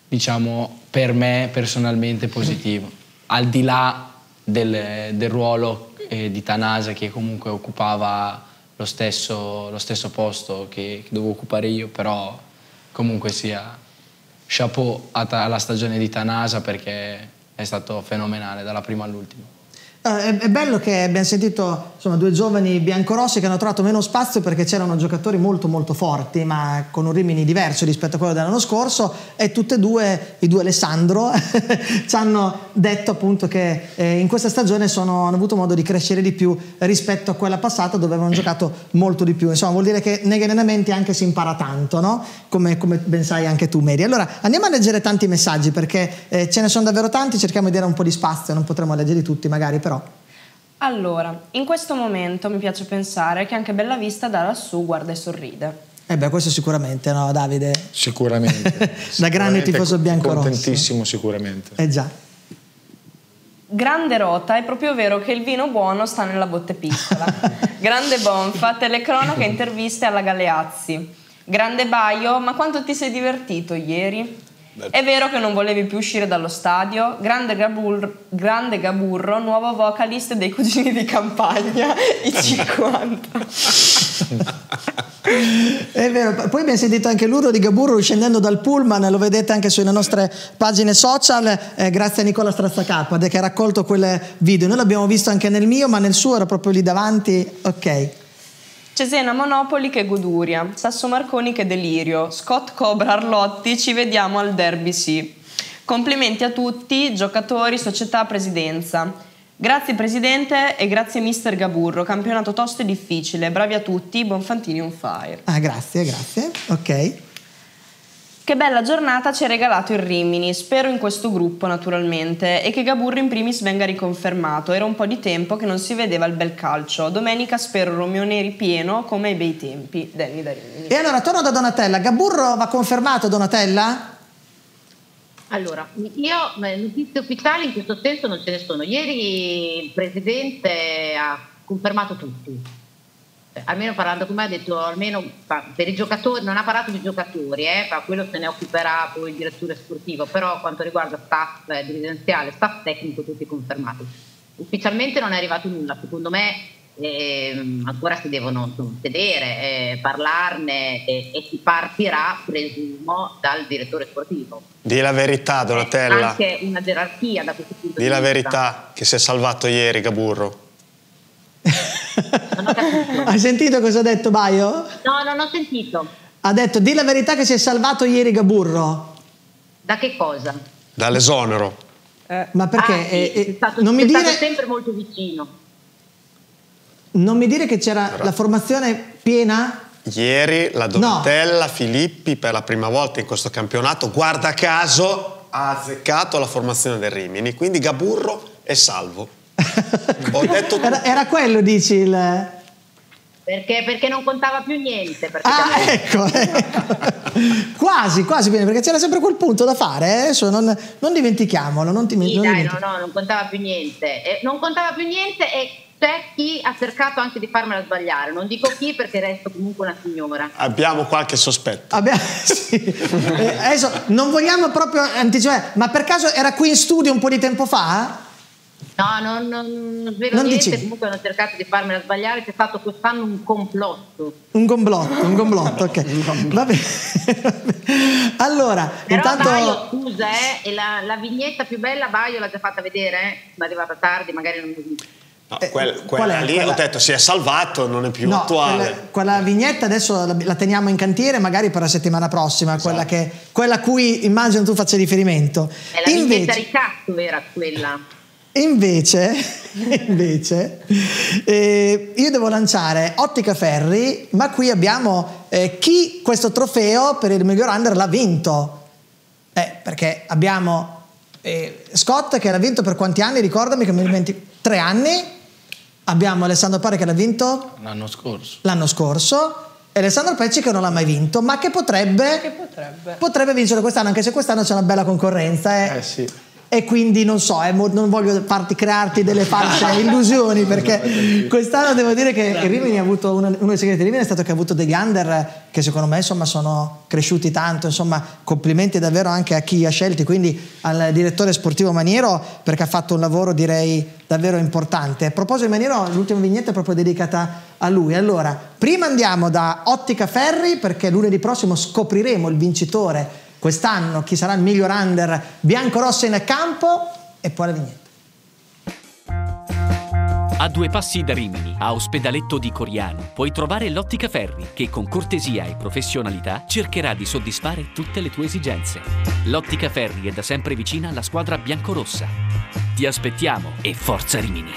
diciamo, per me personalmente positivo, al di là del, del ruolo eh, di Tanasa, che comunque occupava lo stesso, lo stesso posto che, che dovevo occupare io, però comunque sia chapeau alla stagione di Tanasa, perché è stato fenomenale dalla prima all'ultima. Eh, è bello che abbiamo sentito, insomma, due giovani biancorossi che hanno trovato meno spazio perché c'erano giocatori molto molto forti, ma con un Rimini diverso rispetto a quello dell'anno scorso, e tutte e due, i due Alessandro ci hanno detto appunto che eh, in questa stagione sono, hanno avuto modo di crescere di più rispetto a quella passata dove avevano giocato molto di più. Insomma, vuol dire che negli allenamenti anche si impara tanto, no? Come, come ben sai anche tu, Mery. Allora andiamo a leggere tanti messaggi, perché eh, ce ne sono davvero tanti, cerchiamo di dare un po' di spazio, non potremo leggerli tutti magari, però. Allora, in questo momento mi piace pensare che anche Bellavista da lassù guarda e sorride. Eh beh, questo sicuramente, no Davide? Sicuramente. Da sicuramente grande tifoso biancorosso. Contentissimo sicuramente. Eh già. Grande Rota, è proprio vero che il vino buono sta nella botte piccola. Grande Bonfa, telecronache, interviste alla Galeazzi. Grande Baio, ma quanto ti sei divertito ieri? È vero che non volevi più uscire dallo stadio. Grande Gaburro, grande Gaburro, nuovo vocalist dei Cugini di Campagna, i cinquanta. È vero, poi abbiamo sentito anche l'urlo di Gaburro scendendo dal pullman, lo vedete anche sulle nostre pagine social, eh, grazie a Nicola Strazzacappa che ha raccolto quel video. Noi l'abbiamo visto anche nel mio, ma nel suo era proprio lì davanti. Ok. Cesena Monopoli, che goduria, Sasso Marconi, che delirio, Scott Cobra Arlotti, ci vediamo al derby sì. Complimenti a tutti, giocatori, società, presidenza. Grazie presidente e grazie mister Gaburro, campionato tosto e difficile, bravi a tutti, Bonfantini on fire. Ah, grazie, grazie, ok. Che bella giornata ci ha regalato il Rimini, spero in questo gruppo naturalmente, e che Gaburro in primis venga riconfermato, era un po' di tempo che non si vedeva il bel calcio, domenica spero Romeo Neri pieno come ai bei tempi. Danny da Rimini. E allora torno da Donatella, Gaburro va confermato, Donatella? Allora, io notizie ufficiali in questo senso non ce ne sono, ieri il presidente ha confermato tutti. Almeno parlando con me ha detto, almeno per i giocatori, non ha parlato di giocatori, eh, ma quello se ne occuperà poi il direttore sportivo, però quanto riguarda staff eh, dirigenziale, staff tecnico, tutti confermati. Ufficialmente non è arrivato nulla, secondo me eh, ancora si devono insomma, sedere, eh, parlarne eh, e si partirà, presumo, dal direttore sportivo. Dì la verità, Donatella. Anche una gerarchia da questo punto di vista. Dì la verità, che si è salvato ieri Gaburro. Non ho capito. Hai sentito cosa ha detto Baio? No, non ho sentito. Ha detto, di la verità che si è salvato ieri Gaburro. Da che cosa? Dall'esonero. Eh, ma perché? Ah, sì, eh, è stato, non mi dire... stato sempre molto vicino. Non mi dire che c'era la formazione piena? Ieri la Donatella, no. Filippi per la prima volta in questo campionato, guarda caso, ha azzeccato la formazione del Rimini, quindi Gaburro è salvo. Ho detto era, era quello dici il... perché, perché non contava più niente. Ah, ecco, ecco. Quasi, quasi bene, perché c'era sempre quel punto da fare. Adesso non, non dimentichiamolo. Non ti, sì, non dai, dimentichiamolo. No, no, non contava più niente. Eh, non contava più niente e c'è chi ha cercato anche di farmela sbagliare. Non dico chi perché resto comunque una signora. Abbiamo qualche sospetto. Abbiamo, sì. eh, adesso non vogliamo proprio anticipare, ma per caso era qui in studio un po' di tempo fa? No, non, non, non vero non niente, dici. Comunque hanno cercato di farmela sbagliare, c'è stato quest'anno un complotto. Un complotto, un complotto, ok. Un complotto. Va bene. Allora, però intanto... Baio, scusa, eh, e la, la vignetta più bella Baio l'ha già fatta vedere, eh? Ma è arrivata tardi, magari non l'ho vista. No, eh, quella, quella lì quella... ho detto si è salvato, non è più no, attuale. Quella, quella vignetta adesso la, la teniamo in cantiere magari per la settimana prossima, esatto. Quella, che, quella a cui immagino tu faccia riferimento. È la Invece... vignetta ricatto era quella. Invece, invece eh, io devo lanciare Ottica Ferri, ma qui abbiamo eh, chi questo trofeo per il miglior under l'ha vinto. Eh, perché abbiamo eh, Scott che l'ha vinto per quanti anni? Ricordami che mi dimentico. Tre anni. Abbiamo Alessandro Pari che l'ha vinto? L'anno scorso. L'anno scorso. E Alessandro Pecci che non l'ha mai vinto, ma che potrebbe, che potrebbe. potrebbe vincere quest'anno, anche se quest'anno c'è una bella concorrenza. Eh, eh sì. e quindi non so, eh, non voglio farti, crearti delle false illusioni, perché quest'anno devo dire che Rimini ha avuto una, uno dei segreti di Rimini è stato che ha avuto degli under che secondo me insomma sono cresciuti tanto, insomma complimenti davvero anche a chi ha scelti, quindi al direttore sportivo Maniero, perché ha fatto un lavoro direi davvero importante. A proposito di Maniero, l'ultima vignetta è proprio dedicata a lui. Allora, prima andiamo da Ottica Ferri, perché lunedì prossimo scopriremo il vincitore quest'anno, chi sarà il miglior under bianco-rosso in campo, e poi la vignetta. A due passi da Rimini, a Ospedaletto di Coriano, puoi trovare l'Ottica Ferri, che con cortesia e professionalità cercherà di soddisfare tutte le tue esigenze. L'Ottica Ferri è da sempre vicina alla squadra biancorossa. Ti aspettiamo e forza Rimini!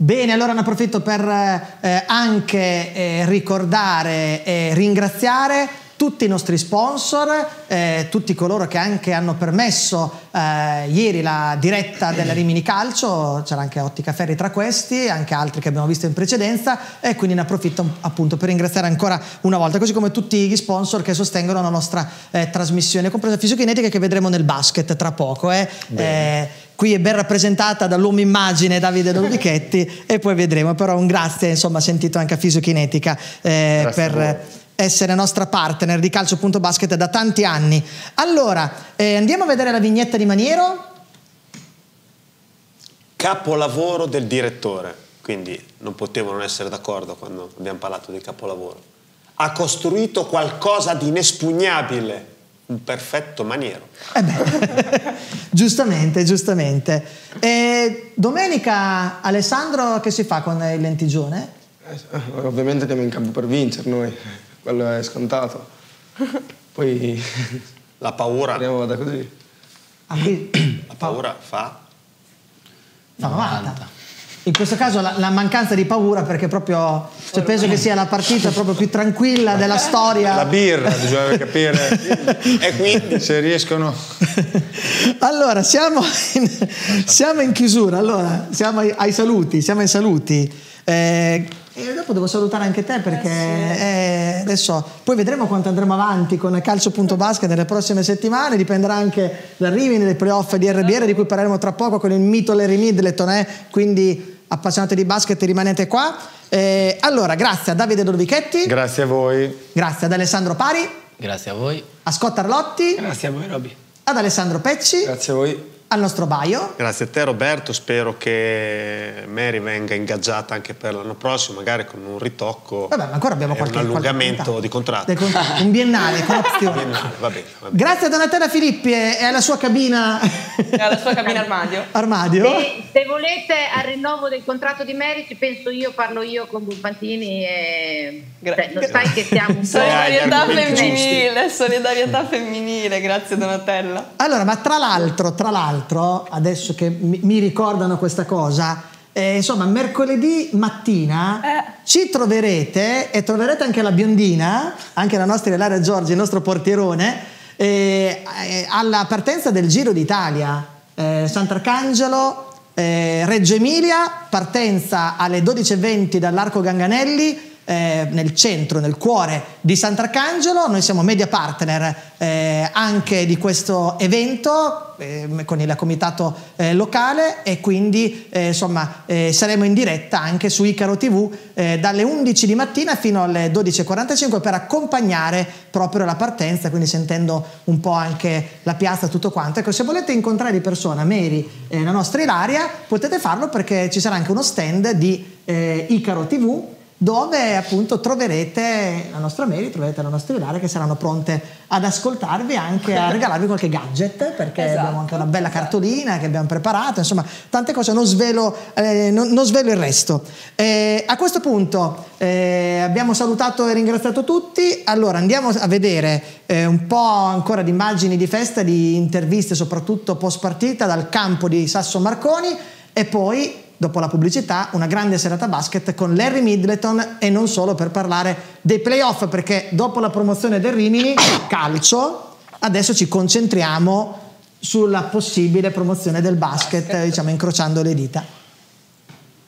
Bene, allora ne approfitto per eh, anche eh, ricordare e ringraziare tutti i nostri sponsor, eh, tutti coloro che anche hanno permesso eh, ieri la diretta della Rimini Calcio, c'era anche Ottica Ferri tra questi, anche altri che abbiamo visto in precedenza, e quindi ne approfitto appunto per ringraziare ancora una volta, così come tutti gli sponsor che sostengono la nostra eh, trasmissione, compresa Fisiokinetica, che vedremo nel basket tra poco. Eh. Qui è ben rappresentata dall'uomo immagine Davide Lodovichetti e poi vedremo, però un grazie insomma sentito anche a Fisiokinetica eh, per essere nostra partner di calcio.basket da tanti anni. Allora eh, andiamo a vedere la vignetta di Maniero. Capolavoro del direttore, quindi non potevo non essere d'accordo quando abbiamo parlato di capolavoro. Ha costruito qualcosa di inespugnabile, un perfetto Maniero. Eh beh, giustamente, giustamente. E domenica, Alessandro, che si fa con il Lentigione? Eh, ovviamente andiamo in campo per vincere noi, quello è scontato. Poi la paura. Andiamo da così. Ah, qui... La paura fa novanta. In questo caso la, la mancanza di paura, perché proprio cioè, penso che sia la partita proprio più tranquilla della storia. La birra, bisogna capire. E quindi se riescono. Allora, siamo in, siamo in chiusura, allora, siamo ai, ai saluti, siamo ai saluti. Eh, e dopo devo salutare anche te, perché eh sì. eh, adesso poi vedremo quanto andremo avanti con calcio.basket nelle prossime settimane, dipenderà anche dal Rimini, dei playoff di R B R di cui parleremo tra poco con il mito Mery Mulazzani, eh? Quindi appassionati di basket rimanete qua. Eh, allora grazie a Davide Lodovichetti, grazie a voi, grazie ad Alessandro Pari, grazie a voi, a Scott Arlotti, grazie a voi Roby, ad Alessandro Pecci, grazie a voi, al nostro Baio. Grazie a te Roberto, spero che Mery venga ingaggiata anche per l'anno prossimo, magari con un ritocco. Vabbè, ma ancora abbiamo qualche, un allungamento di contratto. contratto. Un biennale, con opzione. Biennale, va bene, va bene. Grazie a Donatella Filippi e alla sua cabina. E alla sua cabina armadio. armadio. Se, se volete al rinnovo del contratto di Mery, ci penso io, parlo io con Bumpantini e... Cioè, lo sai che siamo un po'... Solidarietà femminile, solidarietà femminile, grazie Donatella. Allora, ma tra l'altro, tra l'altro, adesso che mi ricordano questa cosa, eh, insomma mercoledì mattina eh. ci troverete e troverete anche la biondina, anche la nostra Ilaria Giorgi, il nostro portierone, eh, alla partenza del Giro d'Italia, eh, Sant'Arcangelo, eh, Reggio Emilia, partenza alle dodici e venti dall'Arco Ganganelli, Eh, nel centro, nel cuore di Sant'Arcangelo. Noi siamo media partner eh, anche di questo evento eh, con il comitato eh, locale, e quindi eh, insomma eh, saremo in diretta anche su Icaro T V eh, dalle undici di mattina fino alle dodici e quarantacinque per accompagnare proprio la partenza, quindi sentendo un po' anche la piazza, tutto quanto. Ecco, se volete incontrare di persona Mery e eh, la nostra Ilaria, potete farlo, perché ci sarà anche uno stand di eh, Icaro T V, dove appunto troverete la nostra Mery, troverete la nostra Ilaria, che saranno pronte ad ascoltarvi, anche a regalarvi qualche gadget, perché esatto, abbiamo anche una bella esatto. cartolina che abbiamo preparato, insomma tante cose, non svelo, eh, non, non svelo il resto. Eh, a questo punto eh, abbiamo salutato e ringraziato tutti. Allora andiamo a vedere eh, un po' ancora di immagini di festa, di interviste soprattutto post partita dal campo di Sasso Marconi, e poi dopo la pubblicità una grande serata basket con Larry Middleton, e non solo, per parlare dei playoff, perché dopo la promozione del Rimini Calcio adesso ci concentriamo sulla possibile promozione del basket, diciamo incrociando le dita.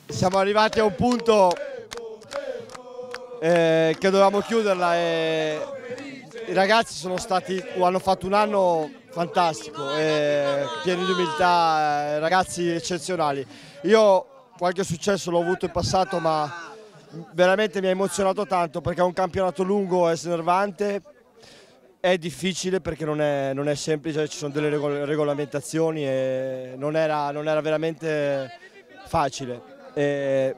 Siamo arrivati a un punto eh, che dovevamo chiuderla e i ragazzi sono stati, hanno fatto un anno fantastico, eh, pieni di umiltà, eh, ragazzi eccezionali. Io qualche successo l'ho avuto in passato, ma veramente mi ha emozionato tanto perché è un campionato lungo e snervante, è difficile perché non è, non è semplice, ci sono delle regol regolamentazioni e non era, non era veramente facile. E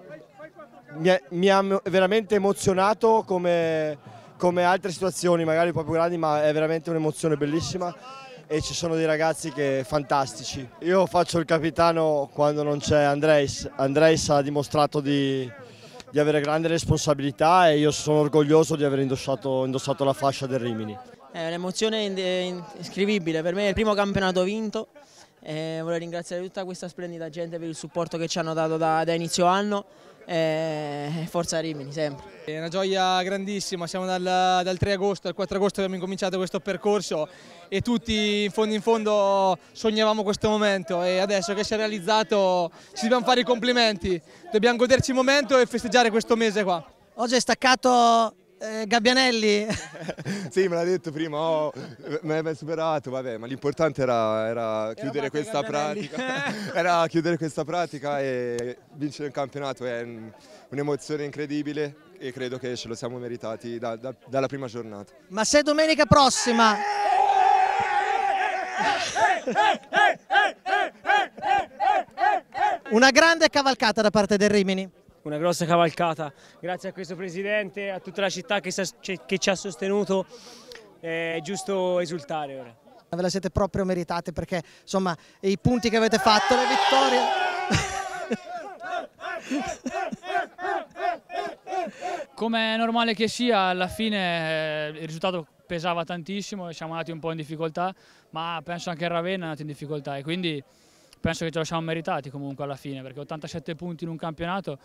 mi, è, mi ha veramente emozionato come, come altre situazioni magari un po' più grandi, ma è veramente un'emozione bellissima e ci sono dei ragazzi che fantastici. Io faccio il capitano quando non c'è Andreis, Andreis ha dimostrato di... di avere grande responsabilità e io sono orgoglioso di aver indossato, indossato la fascia del Rimini. È un'emozione indescrivibile, per me è il primo campionato vinto e voglio ringraziare tutta questa splendida gente per il supporto che ci hanno dato da, da inizio anno e forza Rimini sempre. È una gioia grandissima, siamo dal, dal tre agosto al quattro agosto abbiamo incominciato questo percorso e tutti in fondo in fondo sognavamo questo momento e adesso che si è realizzato ci dobbiamo fare i complimenti, dobbiamo goderci il momento e festeggiare questo mese qua. Oggi è staccato eh, Gabbianelli. Sì, me l'ha detto prima, oh, mi hai superato, vabbè, ma l'importante era, era chiudere questa pratica, era chiudere questa pratica e vincere il campionato è un'emozione incredibile e credo che ce lo siamo meritati da, da, dalla prima giornata. Ma se domenica prossima una grande cavalcata da parte del Rimini. Una grossa cavalcata, grazie a questo presidente, a tutta la città che, che ci ha sostenuto, è giusto esultare ora. Ve la siete proprio meritate perché insomma i punti che avete fatto, le vittorie. Come è normale che sia, alla fine il risultato pesava tantissimo e siamo andati un po' in difficoltà, ma penso anche a Ravenna è andato in difficoltà e quindi penso che ce lo siamo meritati comunque alla fine, perché ottantasette punti in un campionato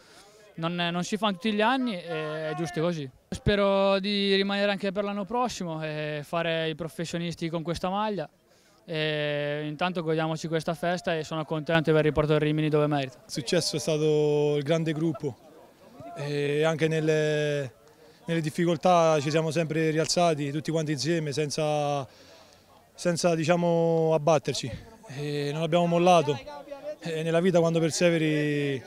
non, non si fanno tutti gli anni e è giusto così. Spero di rimanere anche per l'anno prossimo e fare i professionisti con questa maglia. E intanto godiamoci questa festa e sono contento di aver riportato il Rimini dove merita. Il successo è stato il grande gruppo e anche nelle, nelle difficoltà ci siamo sempre rialzati tutti quanti insieme senza, senza diciamo, abbatterci. E non abbiamo mollato e nella vita quando perseveri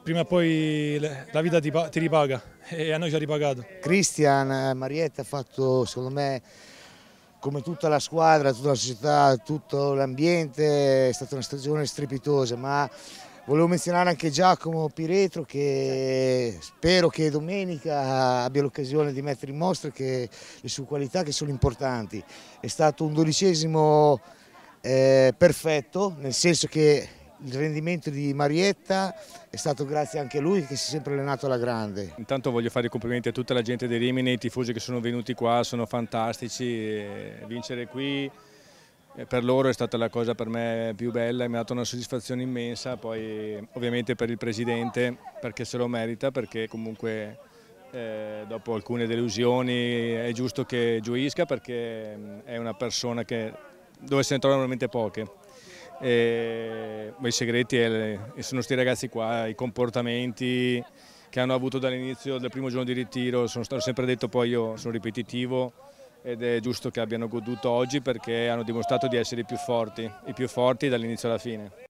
prima o poi la vita ti, ti ripaga e a noi ci ha ripagato. Cristian Marietta ha fatto secondo me come tutta la squadra, tutta la società, tutto l'ambiente, è stata una stagione strepitosa, ma volevo menzionare anche Giacomo Piretro che spero che domenica abbia l'occasione di mettere in mostra che le sue qualità che sono importanti. È stato un dodicesimo Eh, perfetto, nel senso che il rendimento di Marietta è stato grazie anche a lui che si è sempre allenato alla grande. Intanto voglio fare i complimenti a tutta la gente di Rimini, i tifosi che sono venuti qua sono fantastici, vincere qui per loro è stata la cosa per me più bella e mi ha dato una soddisfazione immensa, poi ovviamente per il presidente perché se lo merita, perché comunque Eh, dopo alcune delusioni è giusto che gioisca perché è una persona che dove se ne trovano veramente poche, e, ma i segreti è, sono questi ragazzi qua, i comportamenti che hanno avuto dall'inizio del primo giorno di ritiro, sono stato sempre detto, poi io sono ripetitivo ed è giusto che abbiano goduto oggi perché hanno dimostrato di essere i più forti, i più forti dall'inizio alla fine.